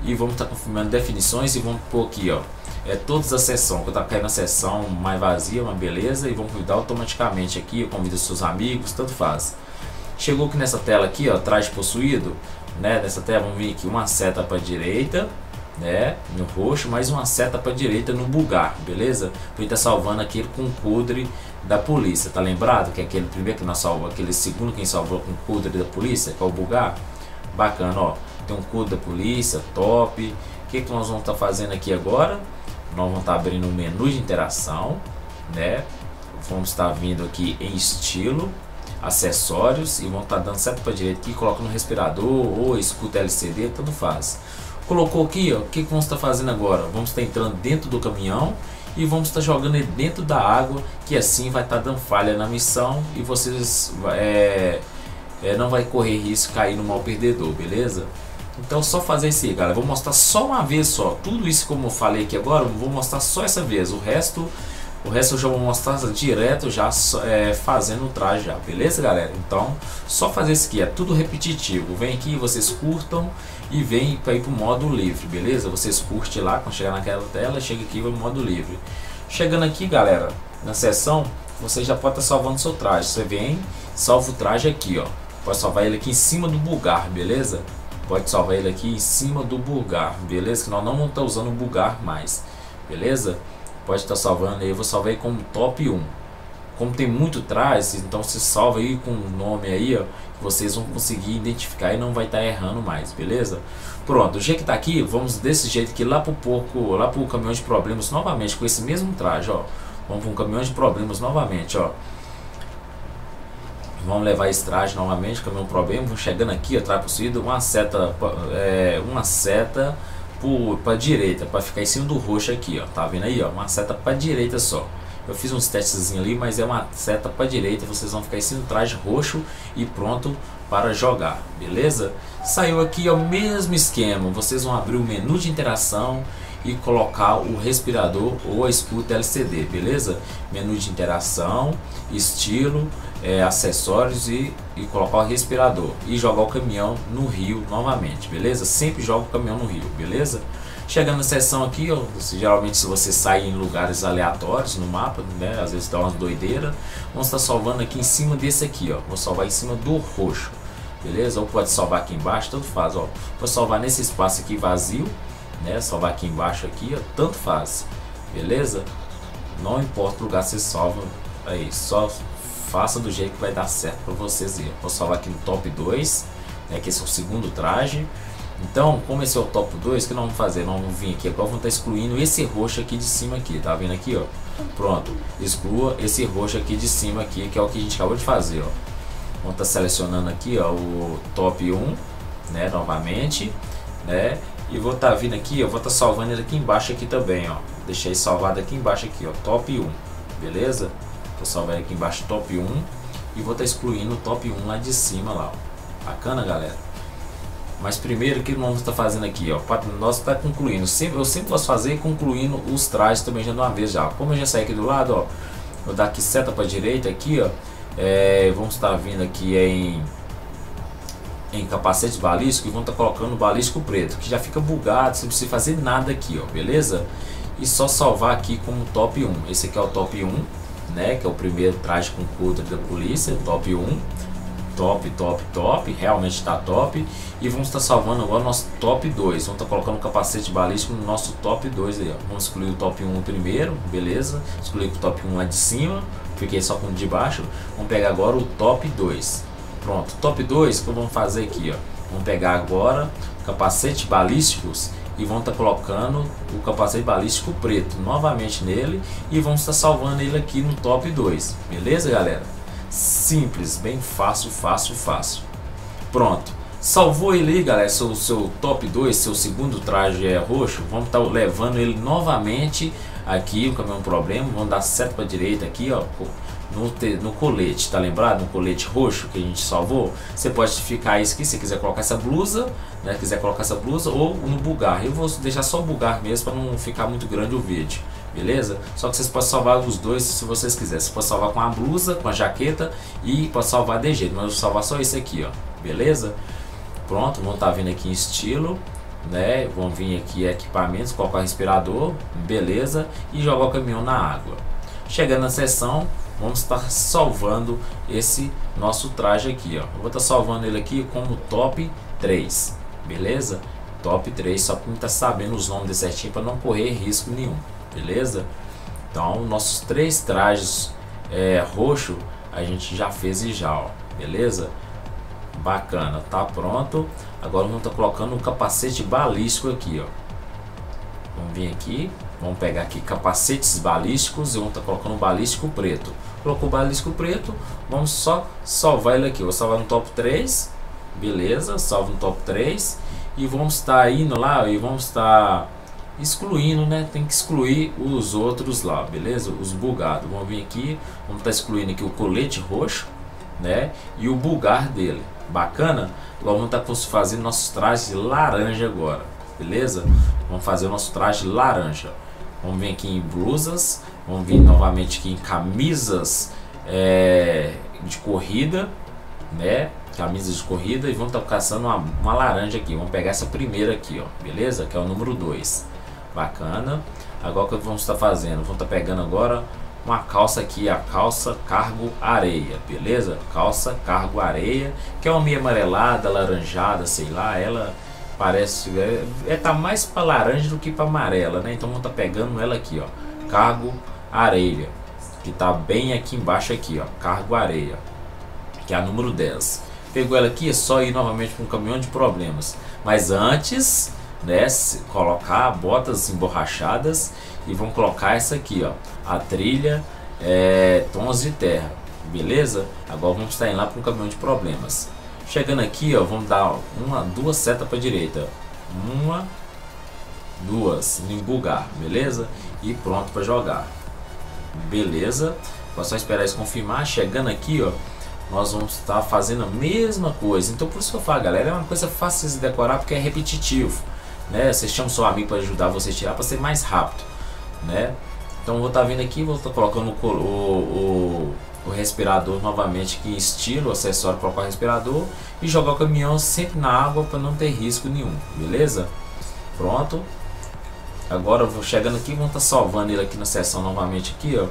e vamos estar tá confirmando definições e vamos pôr aqui, ó, é todas as sessões, que eu tá caindo na sessão mais vazia, mas beleza, e vamos cuidar automaticamente aqui, eu convido seus amigos, tanto faz. Chegou aqui nessa tela aqui, ó, traje possuído, né? Nessa tela vamos vir aqui uma seta para direita, né, no roxo, mais uma seta para direita no bugar, beleza? Ele tá salvando aquele com codre da polícia, tá lembrado? Que é aquele primeiro que nós salvamos, aquele segundo que salvou com codre da polícia, que é o bugar. Bacana, ó, tem um codre da polícia, top. O que que nós vamos estar tá fazendo aqui agora? Nós vamos estar tá abrindo o um menu de interação, né? Vamos estar tá vindo aqui em estilo, acessórios, e vamos estar tá dando seta para direita aqui, coloca no respirador ou escuta L C D, tanto faz. Colocou aqui, ó, o que, que vamos estar tá fazendo agora? Vamos estar tá entrando dentro do caminhão e vamos estar tá jogando ele dentro da água, que assim vai estar tá dando falha na missão e vocês é, é, não vai correr risco de cair no mal perdedor, beleza? Então só fazer isso aí, galera. Vou mostrar só uma vez só. Tudo isso como eu falei aqui agora, eu vou mostrar só essa vez. O resto O resto eu já vou mostrar direto já é, fazendo o traje já, beleza galera? Então só fazer isso aqui, é tudo repetitivo. Vem aqui, vocês curtam e vem para ir pro modo livre, beleza? Vocês curtem lá, quando chegar naquela tela, chega aqui vai pro modo livre. Chegando aqui galera, na seção, você já pode estar salvando seu traje. Você vem, salva o traje aqui ó, pode salvar ele aqui em cima do bulgar, beleza? Pode salvar ele aqui em cima do bulgar, beleza? Que nós não estamos tá usando o bulgar mais, beleza? Pode estar salvando aí, eu vou salvar aí como top um. Como tem muito traje, então se salva aí com o nome aí, ó, que vocês vão conseguir identificar e não vai estar errando mais, beleza? Pronto, o jeito que tá aqui, vamos desse jeito aqui lá pro porco, lá pro caminhão de problemas novamente com esse mesmo traje, ó. Vamos pro caminhão de problemas novamente, ó. Vamos levar esse traje novamente, caminhão de problemas, vamos chegando aqui, ó, traje possuído, uma seta, é, uma seta para direita, para ficar em cima do roxo aqui, ó, tá vendo aí, ó, uma seta para direita só. Eu fiz uns testezinhos ali, mas é uma seta para direita, vocês vão ficar em cima do traje roxo e pronto para jogar, beleza? Saiu aqui, ó, o mesmo esquema, vocês vão abrir o menu de interação e colocar o respirador ou a escuta L C D, beleza? Menu de interação, estilo, é, acessórios e, e colocar o respirador e jogar o caminhão no rio novamente, beleza? Sempre joga o caminhão no rio, beleza? Chegando na seção aqui, ó, geralmente se você sai em lugares aleatórios no mapa, né, às vezes dá uma doideira, vamos estar salvando aqui em cima desse aqui, ó, vou salvar em cima do roxo, beleza? Ou pode salvar aqui embaixo, tanto faz, ó, vou salvar nesse espaço aqui vazio, né, salvar aqui embaixo aqui, ó, tanto faz, beleza? Não importa o lugar que você salva aí, só faça do jeito que vai dar certo para vocês ir. Vou salvar aqui no top dois, né, que esse é o segundo traje. Então, como esse é o top dois, que nós vamos fazer? Nós vamos vir aqui agora, vamos estar excluindo esse roxo aqui de cima aqui, tá vendo aqui, ó? Pronto, exclua esse roxo aqui de cima aqui, que é o que a gente acabou de fazer, ó. Vamos estar selecionando aqui, ó, o top um, né, novamente, né? E vou estar vindo aqui, eu vou estar salvando ele aqui embaixo aqui também, ó. Deixei salvado aqui embaixo aqui, ó, top um, beleza? Vou salvar aqui embaixo top um e vou estar excluindo o top um lá de cima lá, ó. Bacana galera, mas primeiro que nós está fazendo aqui, ó, nós está concluindo, sempre eu sempre posso fazer concluindo os trajes também já de uma vez já. Como eu já saí aqui do lado, ó, vou dar aqui seta para direita aqui, ó, é, vamos estar vindo aqui em em capacete balístico e vão estar colocando o balístico preto, que já fica bugado, você não precisa fazer nada aqui, ó, beleza? E só salvar aqui como top um, esse aqui é o top um, né, que é o primeiro traje com contra da polícia, top um, top, top, top, realmente está top. E vamos estar tá salvando agora o nosso top dois, vamos estar tá colocando o capacete balístico no nosso top dois aí, ó. Vamos excluir o top um primeiro, beleza, excluir o top um lá de cima, fiquei só com o de baixo, vamos pegar agora o top dois, pronto, top dois que vamos fazer aqui, ó, vamos pegar agora capacete balísticos e vão estar tá colocando o capacete balístico preto novamente nele e vão estar tá salvando ele aqui no top dois, beleza galera? Simples, bem fácil, fácil, fácil. Pronto, salvou ele aí galera, seu, seu top dois, seu segundo traje é roxo, vamos estar tá levando ele novamente aqui, o caminhão problema, vamos dar seta para direita aqui, ó, no, te, no colete, tá lembrado? No colete roxo que a gente salvou, você pode ficar isso aqui, se quiser colocar essa blusa, né, quiser colocar essa blusa ou no bulgar, eu vou deixar só bulgar mesmo para não ficar muito grande o vídeo, beleza? Só que vocês podem salvar os dois se vocês quiserem, você pode salvar com a blusa, com a jaqueta e pode salvar de jeito, mas eu vou salvar só esse aqui, ó, beleza? Pronto, vamos estar vindo aqui em estilo, né, vão vir aqui equipamentos, colocar respirador, beleza, e jogar o caminhão na água. Chegando na seção, vamos estar salvando esse nosso traje aqui, ó. Eu vou estar salvando ele aqui como top três, beleza? Top três, só para estar sabendo os nomes certinho para não correr risco nenhum, beleza? Então, nossos três trajes é, roxo a gente já fez e já, ó, beleza? Bacana, tá pronto. Agora vamos estar colocando um capacete balístico aqui, ó. Vamos vir aqui, vamos pegar aqui capacetes balísticos e vamos estar colocando um balístico preto. Colocou o balístico preto, vamos só salvar ele aqui. Vou salvar no top três, beleza, salvo no top três. E vamos estar indo lá e vamos estar excluindo, né? Tem que excluir os outros lá, beleza? Os bugados. Vamos vir aqui, vamos estar excluindo aqui o colete roxo, né? E o bugar dele. Bacana? Agora vamos estar fazendo nossos trajes laranja agora, beleza? Vamos fazer o nosso traje laranja. Vamos vir aqui em blusas, vamos vir novamente aqui em camisas é, de corrida, né? Camisas de corrida, e vamos estar tá caçando uma, uma laranja aqui. Vamos pegar essa primeira aqui, ó, beleza? Que é o número dois. Bacana. Agora o que vamos estar tá fazendo? Vamos estar tá pegando agora uma calça aqui, a calça cargo areia, beleza? Calça cargo areia, que é uma meia amarelada, laranjada, sei lá, ela parece é, é tá mais para laranja do que para amarela, né? Então vamos tá pegando ela aqui, ó, cargo areia, que tá bem aqui embaixo aqui, ó, cargo areia, que é a número dez. Pegou ela aqui, é só ir novamente com um caminhão de problemas, mas antes, né, colocar botas emborrachadas e vamos colocar essa aqui, ó, a trilha é, tons de terra, beleza? Agora vamos estar indo lá para um caminhão de problemas. Chegando aqui, ó, vamos dar uma, duas setas para direita, uma, duas, embugar, beleza? E pronto para jogar, beleza? Vou só esperar isso confirmar. Chegando aqui, ó, nós vamos estar fazendo a mesma coisa. Então por isso que eu falo, galera, é uma coisa fácil de decorar porque é repetitivo, né? Você chama o seu amigo para ajudar você a tirar para ser mais rápido, né? Então vou estar vindo aqui, vou estar colocando o, o, o respirador novamente aqui em estilo, acessório para colocar respirador, e jogar o caminhão sempre na água para não ter risco nenhum, beleza? Pronto. Agora vou chegando aqui, vou estar salvando ele aqui na seção novamente aqui, ó.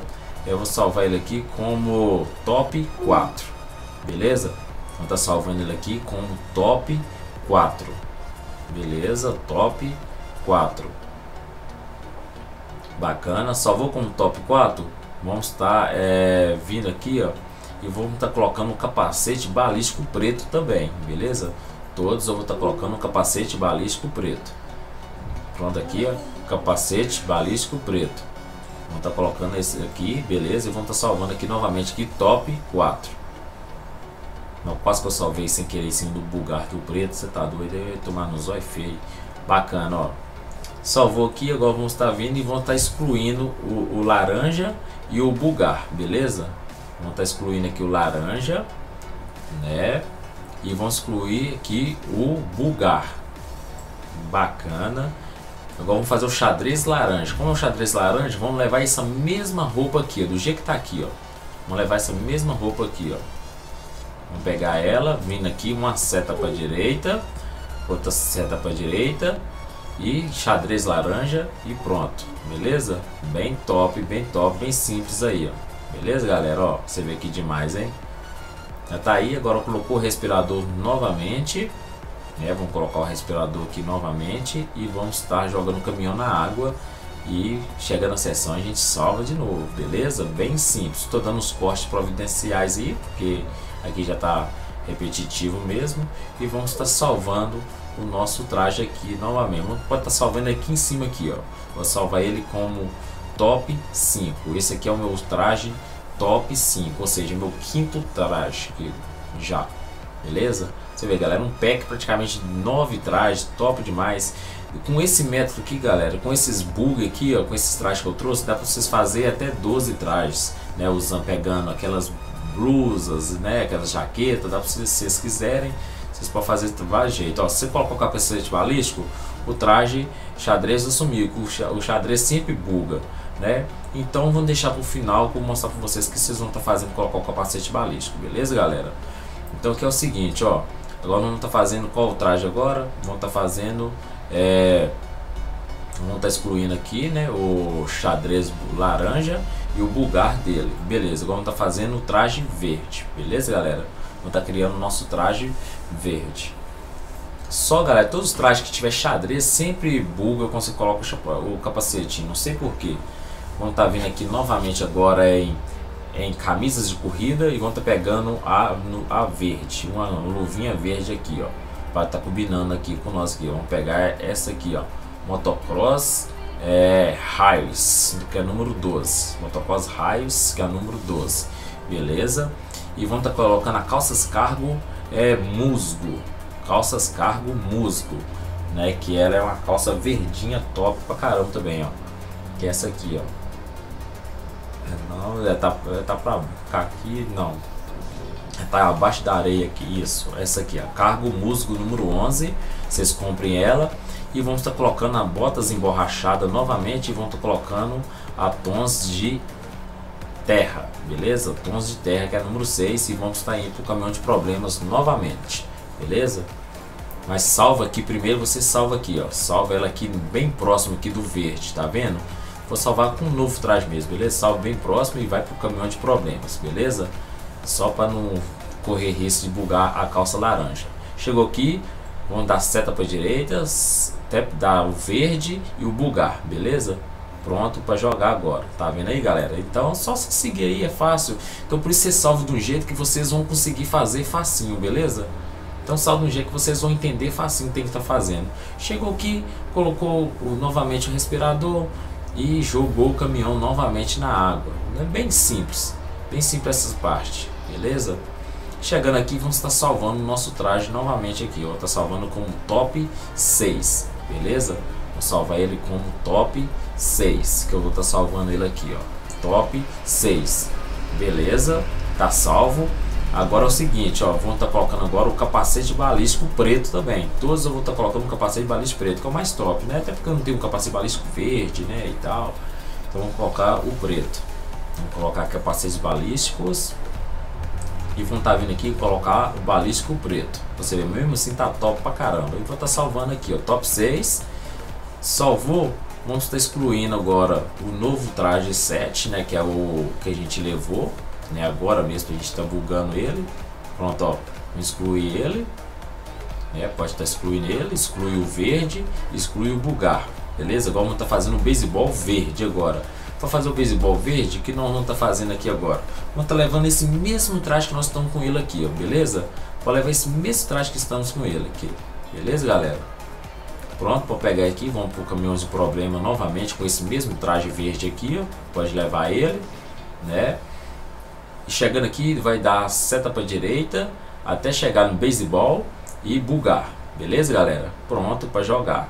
Eu vou salvar ele aqui como top quatro, beleza? Vou estar salvando ele aqui como top quatro, beleza? Top quatro. Bacana, salvou como top quatro. Vamos estar é, vindo aqui, ó, e vamos estar colocando um capacete balístico preto também, beleza? Todos eu vou estar colocando um capacete balístico preto. Pronto aqui, ó, capacete balístico preto. Vamos estar colocando esse aqui, beleza? E vamos estar salvando aqui novamente aqui top quatro. Não, quase que eu salvei sem querer em cima do bugar que o preto, você tá doido, eu ia tomar no zóio feio. Bacana, ó. Salvou aqui, agora vamos estar vindo e vão estar excluindo o, o laranja e o bugar, beleza? Vão estar excluindo aqui o laranja, né? E vão excluir aqui o bugar. Bacana. Agora vamos fazer o xadrez laranja. Como é o xadrez laranja, vamos levar essa mesma roupa aqui, do jeito que tá aqui, ó. Vamos levar essa mesma roupa aqui, ó. Vamos pegar ela, vindo aqui uma seta para direita, outra seta para direita. E xadrez laranja e pronto, beleza? Bem top, bem top, bem simples aí, ó. Beleza, galera? Ó, você vê que demais, hein? Já tá aí, agora colocou o respirador novamente, né? Vamos colocar o respirador aqui novamente e vamos estar jogando o caminhão na água. E chega na seção, a gente salva de novo, beleza? Bem simples. Tô dando os cortes providenciais aí, porque aqui já tá repetitivo mesmo. E vamos estar salvando o nosso traje aqui novamente. Vamos pode estar salvando aqui em cima aqui, ó. Vou salvar ele como top cinco. Esse aqui é o meu traje top cinco, ou seja, meu quinto traje aqui já, beleza? Você vê, galera, um pack praticamente nove trajes, top demais. E com esse método aqui, galera, com esses bugs aqui, ó, com esses trajes que eu trouxe, dá para vocês fazer até doze trajes, né? Usando, pegando aquelas blusas, né? Aquelas jaquetas, dá para vocês, se vocês quiserem. Vocês podem fazer de vários jeitos. Ó, se você colocar o capacete balístico, o traje xadrez assumiu, o xadrez sempre buga, né? Então vou deixar para o final, vou mostrar para vocês que vocês vão estar tá fazendo colocar o capacete balístico, beleza, galera? Então que é o seguinte, ó, agora não tá fazendo qual o traje agora, vão estar tá fazendo é, vão estar tá excluindo aqui, né, o xadrez laranja e o bugar dele, beleza? Agora vão estar tá fazendo o traje verde, beleza, galera? Vamos estar tá criando o nosso traje verde. Só, galera, todos os trajes que tiver xadrez sempre buga quando você coloca o, o capacete, não sei porquê. Vamos estar tá vindo aqui novamente agora em, em camisas de corrida e vamos estar tá pegando a, a verde, uma luvinha verde aqui, ó, para estar tá combinando aqui com nós aqui. Vamos pegar essa aqui, ó, motocross é, raios, que é número doze, motocross raios, que é número doze, beleza? E vamos estar tá colocando a calças cargo é musgo, calças cargo musgo, né, que ela é uma calça verdinha top pra caramba também, ó, que é essa aqui, ó. Não, ela tá, ela tá pra cá aqui, não, ela tá abaixo da areia aqui, isso, essa aqui, a cargo musgo número onze, vocês comprem ela. e vamos estar colocando a botas emborrachadas novamente e vamos estar colocando a tons de terra, beleza? Tons de terra, que é número seis, e vamos estar indo para o caminhão de problemas novamente, beleza? Mas salva aqui primeiro, você salva aqui, ó, salva ela aqui bem próximo aqui do verde, tá vendo? Vou salvar com um novo traje mesmo, beleza? Salva bem próximo e vai para o caminhão de problemas, beleza? Só para não correr risco de bugar a calça laranja. Chegou aqui, vamos dar seta para a direita, até dar o verde e o bugar, beleza? Pronto para jogar agora, tá vendo aí, galera? Então só se seguir aí, é fácil. Então por isso você salve de um jeito que vocês vão conseguir fazer facinho, beleza? Então salve de um jeito que vocês vão entender facinho, tem que estar tá fazendo. Chegou aqui, colocou o, novamente o respirador e jogou o caminhão novamente na água. É bem simples, bem simples essas partes, beleza? Chegando aqui, vamos estar salvando o nosso traje novamente aqui, ó, tá salvando como top seis, beleza? Vou salvar ele como top seis, que eu vou estar salvando ele aqui, ó, top seis, beleza? Tá salvo. Agora é o seguinte, ó, vou estar colocando agora o capacete balístico preto também. Todos eu vou estar colocando o capacete balístico preto, que é o mais top, né? Até porque eu não tenho um capacete balístico verde, né, e tal. Então vamos colocar o preto. Vamos colocar capacetes balísticos. E vão estar vindo aqui colocar o balístico preto. Você vê, mesmo assim tá top pra caramba. E vou estar salvando aqui, ó, top seis. Salvou. Vamos estar excluindo agora o novo traje sete, né, que é o que a gente levou. Né, agora mesmo a gente está bugando ele. Pronto, ó, exclui ele, né, pode estar tá excluindo ele, exclui o verde, exclui o bugar, beleza? Agora vamos estar tá fazendo o beisebol verde agora. Para fazer o beisebol verde, que nós vamos estar tá fazendo aqui agora? Vamos estar tá levando esse mesmo traje que nós estamos com ele aqui, ó, beleza? Para levar esse mesmo traje que estamos com ele aqui, beleza, galera? Pronto, para pegar aqui, vamos para o caminhão de problema novamente com esse mesmo traje verde aqui, ó, pode levar ele, né? Chegando aqui, vai dar seta para direita até chegar no beisebol e bugar, beleza, galera? Pronto para jogar,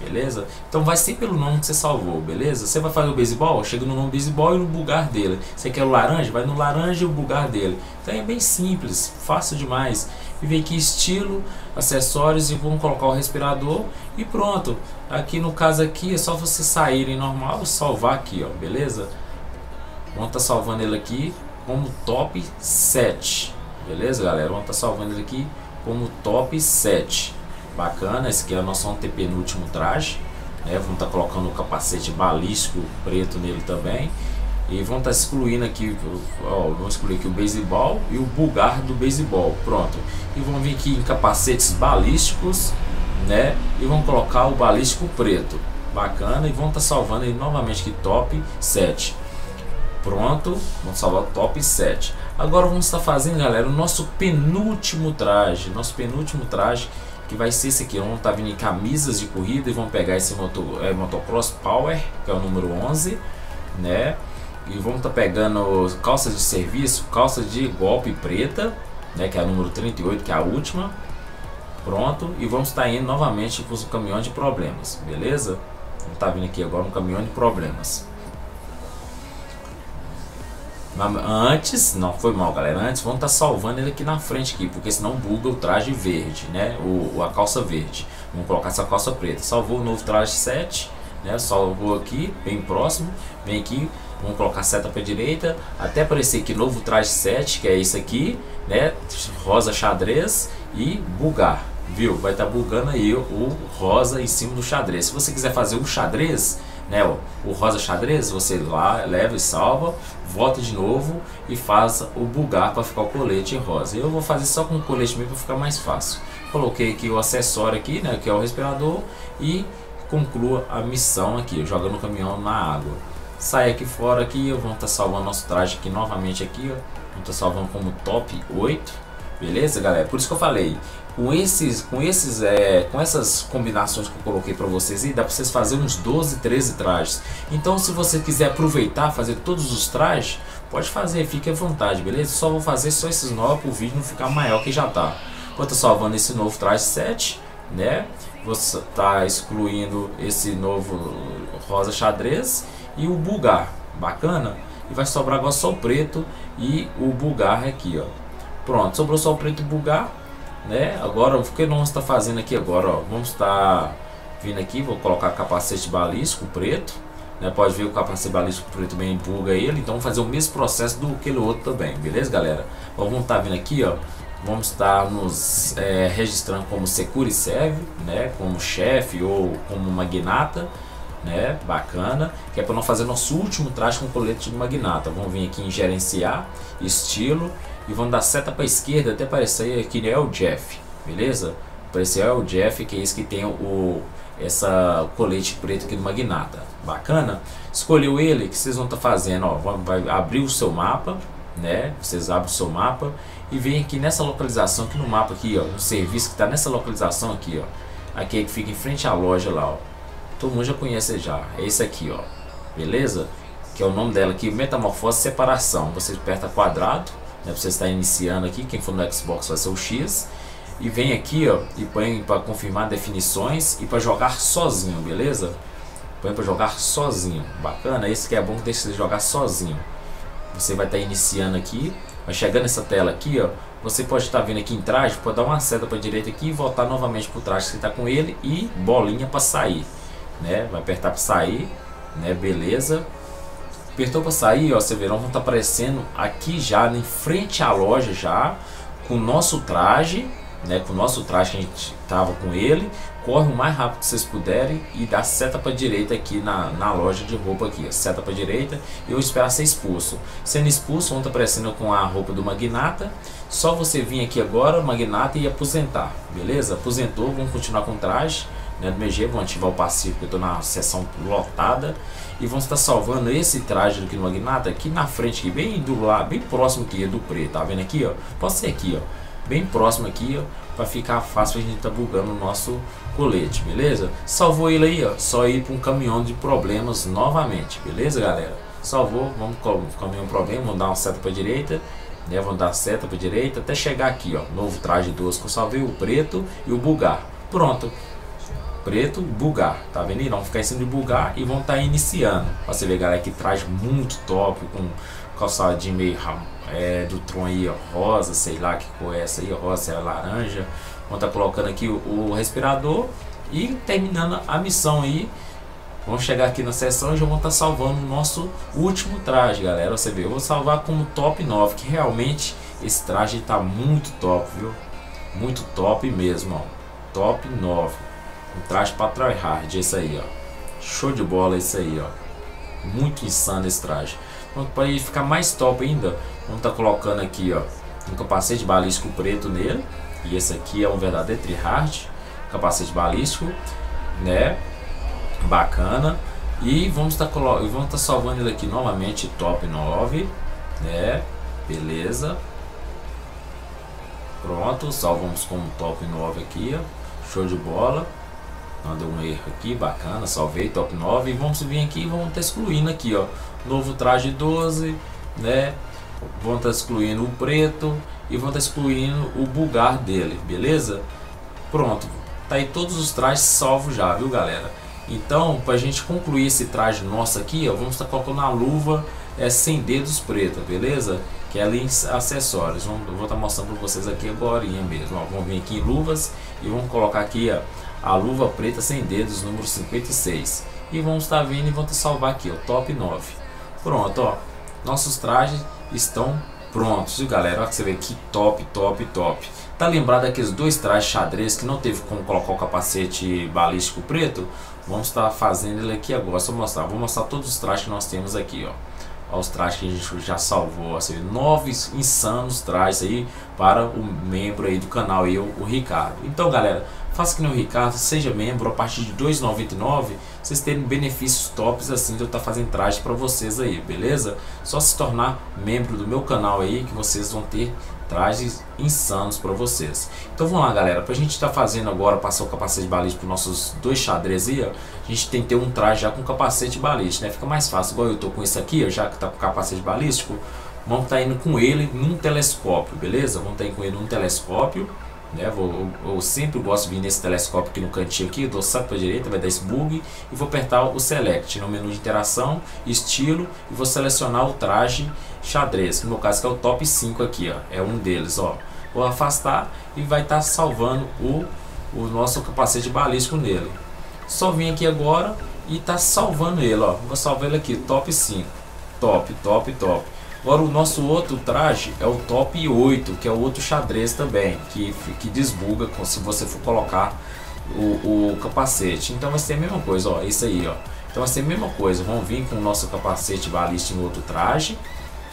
beleza? Então vai sempre pelo nome que você salvou, beleza? Você vai fazer o beisebol, chega no nome beisebol e no bugar dele. Você quer o laranja, vai no laranja e o bugar dele. Então é bem simples, fácil demais. E vem aqui estilo, acessórios, e vamos colocar o respirador e pronto. Aqui no caso aqui é só você sair em normal e salvar aqui, ó, beleza? Vamos tá salvando ele aqui como top sete, beleza, galera? Vamos estar tá salvando ele aqui como top sete. Bacana, esse aqui é o nosso antepenúltimo traje, né? Vamos estar tá colocando o capacete balístico preto nele também. E vamos estar tá excluindo aqui, ó, vamos excluir aqui o beisebol e o bugar do beisebol. Pronto. E vamos vir aqui em capacetes balísticos, né? E vamos colocar o balístico preto. Bacana, e vamos estar tá salvando ele novamente aqui top sete. Pronto, vamos salvar o top sete. Agora vamos estar fazendo, galera, o nosso penúltimo traje. Nosso penúltimo traje, que vai ser esse aqui. Vamos estar vindo em camisas de corrida e vamos pegar esse motor, é, motocross power, que é o número onze, né? E vamos estar pegando calça de serviço, calça de golpe preta, né, que é a número trinta e oito, que é a última. Pronto, e vamos estar indo novamente para o caminhão de problemas, beleza? Vamos estar vindo aqui agora no caminhão de problemas. Antes, não foi mal, galera, antes vamos estar tá salvando ele aqui na frente aqui, porque senão buga o traje verde, né, o, a calça verde. Vamos colocar essa calça preta. Salvou o novo traje sete, né, salvou aqui, bem próximo. Vem aqui, vamos colocar a seta para direita até aparecer aqui novo traje sete, que é esse aqui, né, rosa xadrez, e bugar, viu? Vai estar tá bugando aí o rosa em cima do xadrez. Se você quiser fazer o xadrez, né, ó, o rosa xadrez, você lá leva e salva, volta de novo e faz o bugar para ficar o colete rosa. Eu vou fazer só com o colete mesmo para ficar mais fácil. Coloquei aqui o acessório aqui, né, que é o respirador, e conclua a missão aqui, jogando o caminhão na água. Sai aqui fora aqui, eu vou estar tá salvando nosso traje aqui novamente aqui, ó. Vou estar tá salvando como top oito, beleza, galera? Por isso que eu falei, com esses, com esses, é, com essas combinações que eu coloquei para vocês, e dá para vocês fazer uns doze, treze trajes. Então, se você quiser aproveitar, fazer todos os trajes, pode fazer, fique à vontade, beleza? Só vou fazer só esses nove para o vídeo não ficar maior que já tá. Vou estar salvando esse novo traje sete, né? Vou estar excluindo esse novo rosa xadrez e o bugar, bacana? E vai sobrar agora só o preto e o bugar aqui, ó. Pronto, sobrou só o preto e bugar, né? Agora o que nós está fazendo aqui agora, ó, vamos estar vindo aqui, vou colocar capacete balístico preto, né? Pode ver que o capacete balístico preto também buga ele, então vamos fazer o mesmo processo do que o outro também, beleza, galera? Então, vamos estar vindo aqui, ó, vamos estar nos é, registrando como Secure Serve, né? Como chefe ou como magnata, né? Bacana, que é para não fazer nosso último traje com colete de magnata. Vamos vir aqui em gerenciar, estilo, e vamos dar seta para esquerda até aparecer que é o Jeff, beleza? Aparecer é o Jeff, que é esse que tem o essa colete preto aqui do magnata. Bacana, escolheu ele, que vocês vão estar tá fazendo, ó, vai abrir o seu mapa, né? Vocês abrem o seu mapa e vem aqui nessa localização aqui no mapa aqui, ó, no serviço que está nessa localização aqui, ó, aqui que fica em frente à loja lá, ó. Todo mundo já conhece já, é esse aqui, ó, beleza? Que é o nome dela aqui, Metamorfose Separação. Você aperta quadrado, né, você está iniciando aqui, quem for no Xbox vai ser o X. E vem aqui, ó, e põe para confirmar definições e para jogar sozinho, beleza? Põe para jogar sozinho, bacana, esse que é bom que deixa você jogar sozinho. Você vai estar iniciando aqui, vai chegando nessa tela aqui, ó. Você pode estar vendo aqui em traje, pode dar uma seta para a direita aqui e voltar novamente para o traje que você está com ele e bolinha para sair. Né, vai apertar para sair, né? Beleza, apertou para sair, ó, vocês verão, vão estar tá aparecendo aqui já em frente à loja já com o nosso traje, né? Com o nosso traje que a gente tava com ele. Corre o mais rápido que vocês puderem e dá seta para direita aqui na, na loja de roupa aqui, ó, seta para direita, e eu espero ser expulso. Sendo expulso, vão estar tá aparecendo com a roupa do magnata. Só você vir aqui agora, magnata, e aposentar, beleza? Aposentou, vamos continuar com o traje. Né, do M G, vamos ativar o passivo, que eu estou na sessão lotada, e vamos estar salvando esse traje aqui no magnata, aqui na frente, aqui, bem do lado, bem próximo aqui do preto, tá vendo aqui, ó? Pode ser aqui, ó, bem próximo aqui, ó, para ficar fácil a gente tá bugando o nosso colete, beleza? Salvou ele aí, ó, só ir para um caminhão de problemas novamente, beleza, galera? Salvou, vamos com o caminhão problema, vamos dar uma seta para direita, né? Vamos dar seta para direita até chegar aqui, ó, novo traje doce que eu salvei, o preto e o bugar, pronto. Preto, bugar, tá vendo? E vamos ficar em cima de bugar e vão estar tá iniciando. Você vê, galera, que traz muito top, com calçadinho meio é, do tron aí, ó, rosa, sei lá que cor é essa aí, rosa, é laranja. Vão estar tá colocando aqui o, o respirador e terminando a missão aí. Vamos chegar aqui na sessão e já vão estar tá salvando o nosso último traje, galera. Você vê, eu vou salvar como top nove, que realmente esse traje tá muito top, viu? Muito top mesmo, ó. Top nove. Um traje para tryhard, isso aí, ó. Show de bola, isso aí, ó. Muito insano esse traje. Para ele ficar mais top ainda, vamos tá colocando aqui, ó, um capacete balístico preto nele. E esse aqui é um verdadeiro tryhard, capacete balístico, né? Bacana. E vamos tá colo... vamos tá salvando ele aqui novamente, top nove, né? Beleza. Pronto, salvamos como top nove aqui, ó. Show de bola. Não deu um erro aqui, bacana, salvei, top nove. E vamos vir aqui e vamos estar tá excluindo aqui, ó, novo traje doze, né? Vão estar tá excluindo o preto e vão estar tá excluindo o bugar dele, beleza? Pronto, tá aí todos os trajes salvos já, viu, galera? Então, pra gente concluir esse traje nosso aqui, ó, vamos estar tá colocando a luva é, sem dedos preta, beleza? Que é ali em acessórios. Vamos, eu vou estar tá mostrando pra vocês aqui agora mesmo, ó. Vamos vir aqui em luvas e vamos colocar aqui, ó, a luva preta sem dedos, número cinquenta e seis. E vamos estar vindo e vamos salvar aqui, ó, top nove. Pronto, ó. Nossos trajes estão prontos. E galera, ó, que você vê que top, top, top. Tá lembrado daqueles dois trajes xadrez que não teve como colocar o capacete balístico preto? Vamos estar fazendo ele aqui agora. Só mostrar. Vou mostrar todos os trajes que nós temos aqui, ó. Aos trajes que a gente já salvou, assim, nove insanos trajes aí para o membro aí do canal, eu, o Ricardo. Então, galera, faça que nem o Ricardo, seja membro a partir de dois reais e noventa e nove centavos, vocês terem benefícios tops assim de eu estar fazendo trajes para vocês aí, beleza? Só se tornar membro do meu canal aí que vocês vão ter trajes insanos para vocês. Então vamos lá, galera, pra gente tá fazendo agora, passar o capacete balístico para nossos dois xadrez aí, ó, a gente tem que ter um traje já com capacete balístico, né? Fica mais fácil, igual eu tô com isso aqui, ó, já que tá com capacete balístico, vamos tá indo com ele num telescópio, beleza? Vamos tá indo com ele num telescópio, né? Vou, eu, eu sempre gosto de vir nesse telescópio aqui no cantinho aqui, dou salto para direita, vai dar esse bug, e vou apertar o select no menu de interação, estilo, e vou selecionar o traje xadrez, que no meu caso que é o top cinco aqui, ó, é um deles, ó. Vou afastar e vai estar tá salvando o, o nosso capacete balístico nele. Só vim aqui agora e tá salvando ele, ó. Vou salvar ele aqui, top cinco. Top, top, top. Agora o nosso outro traje é o top oito, que é o outro xadrez também, que, que desbuga se você for colocar o, o capacete. Então vai ser a mesma coisa, ó, isso aí, ó. Então vai ser a mesma coisa, vamos vir com o nosso capacete balístico no outro traje.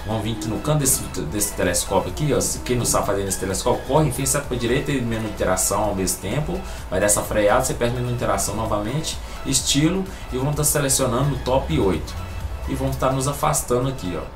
Vamos vir aqui no canto desse, desse telescópio aqui, ó. Quem não sabe fazer nesse telescópio, corre, enfim, seta para a direita e menu interação ao mesmo tempo. Vai dar essa freada, você perde menu interação novamente, estilo, e vamos estar selecionando o top oito. E vamos estar nos afastando aqui, ó.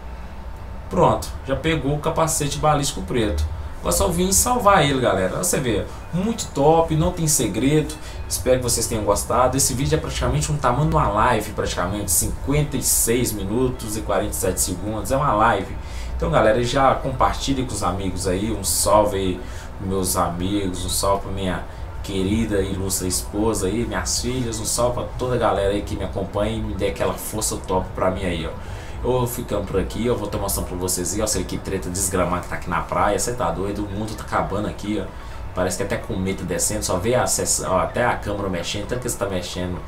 Pronto, já pegou o capacete balístico preto. Agora só vim salvar ele, galera. Você vê, muito top, não tem segredo. Espero que vocês tenham gostado. Esse vídeo é praticamente um tamanho de uma live, praticamente cinquenta e seis minutos e quarenta e sete segundos, é uma live. Então, galera, já compartilhe com os amigos aí. Um salve aí para meus amigos, um salve para minha querida e ilustre esposa aí, minhas filhas, um salve para toda a galera aí que me acompanha e me dê aquela força top para mim aí, ó. Eu ficando por aqui, eu vou estar mostrando pra vocês aí, ó, sei que treta desgramada que tá aqui na praia, você tá doido, o mundo tá acabando aqui, ó, parece que até cometa descendo, só vê a ó, até a câmera mexendo, tanto que você tá mexendo,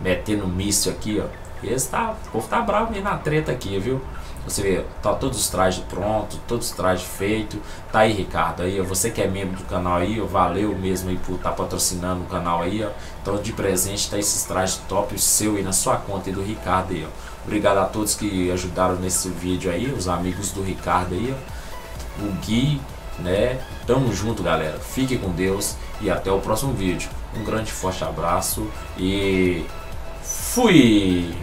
metendo míssil aqui, ó, e tá, o povo tá bravo mesmo na treta aqui, viu? Você vê, tá todos os trajes prontos, todos os trajes feitos, tá aí, Ricardo, aí, ó, você que é membro do canal aí, ó, valeu mesmo aí por tá patrocinando o canal aí, ó, então de presente tá esses trajes top seu aí na sua conta e do Ricardo aí, ó. Obrigado a todos que ajudaram nesse vídeo aí, os amigos do Ricardo aí, ó, o Gui, né? Tamo junto, galera. Fique com Deus e até o próximo vídeo. Um grande forte abraço e fui!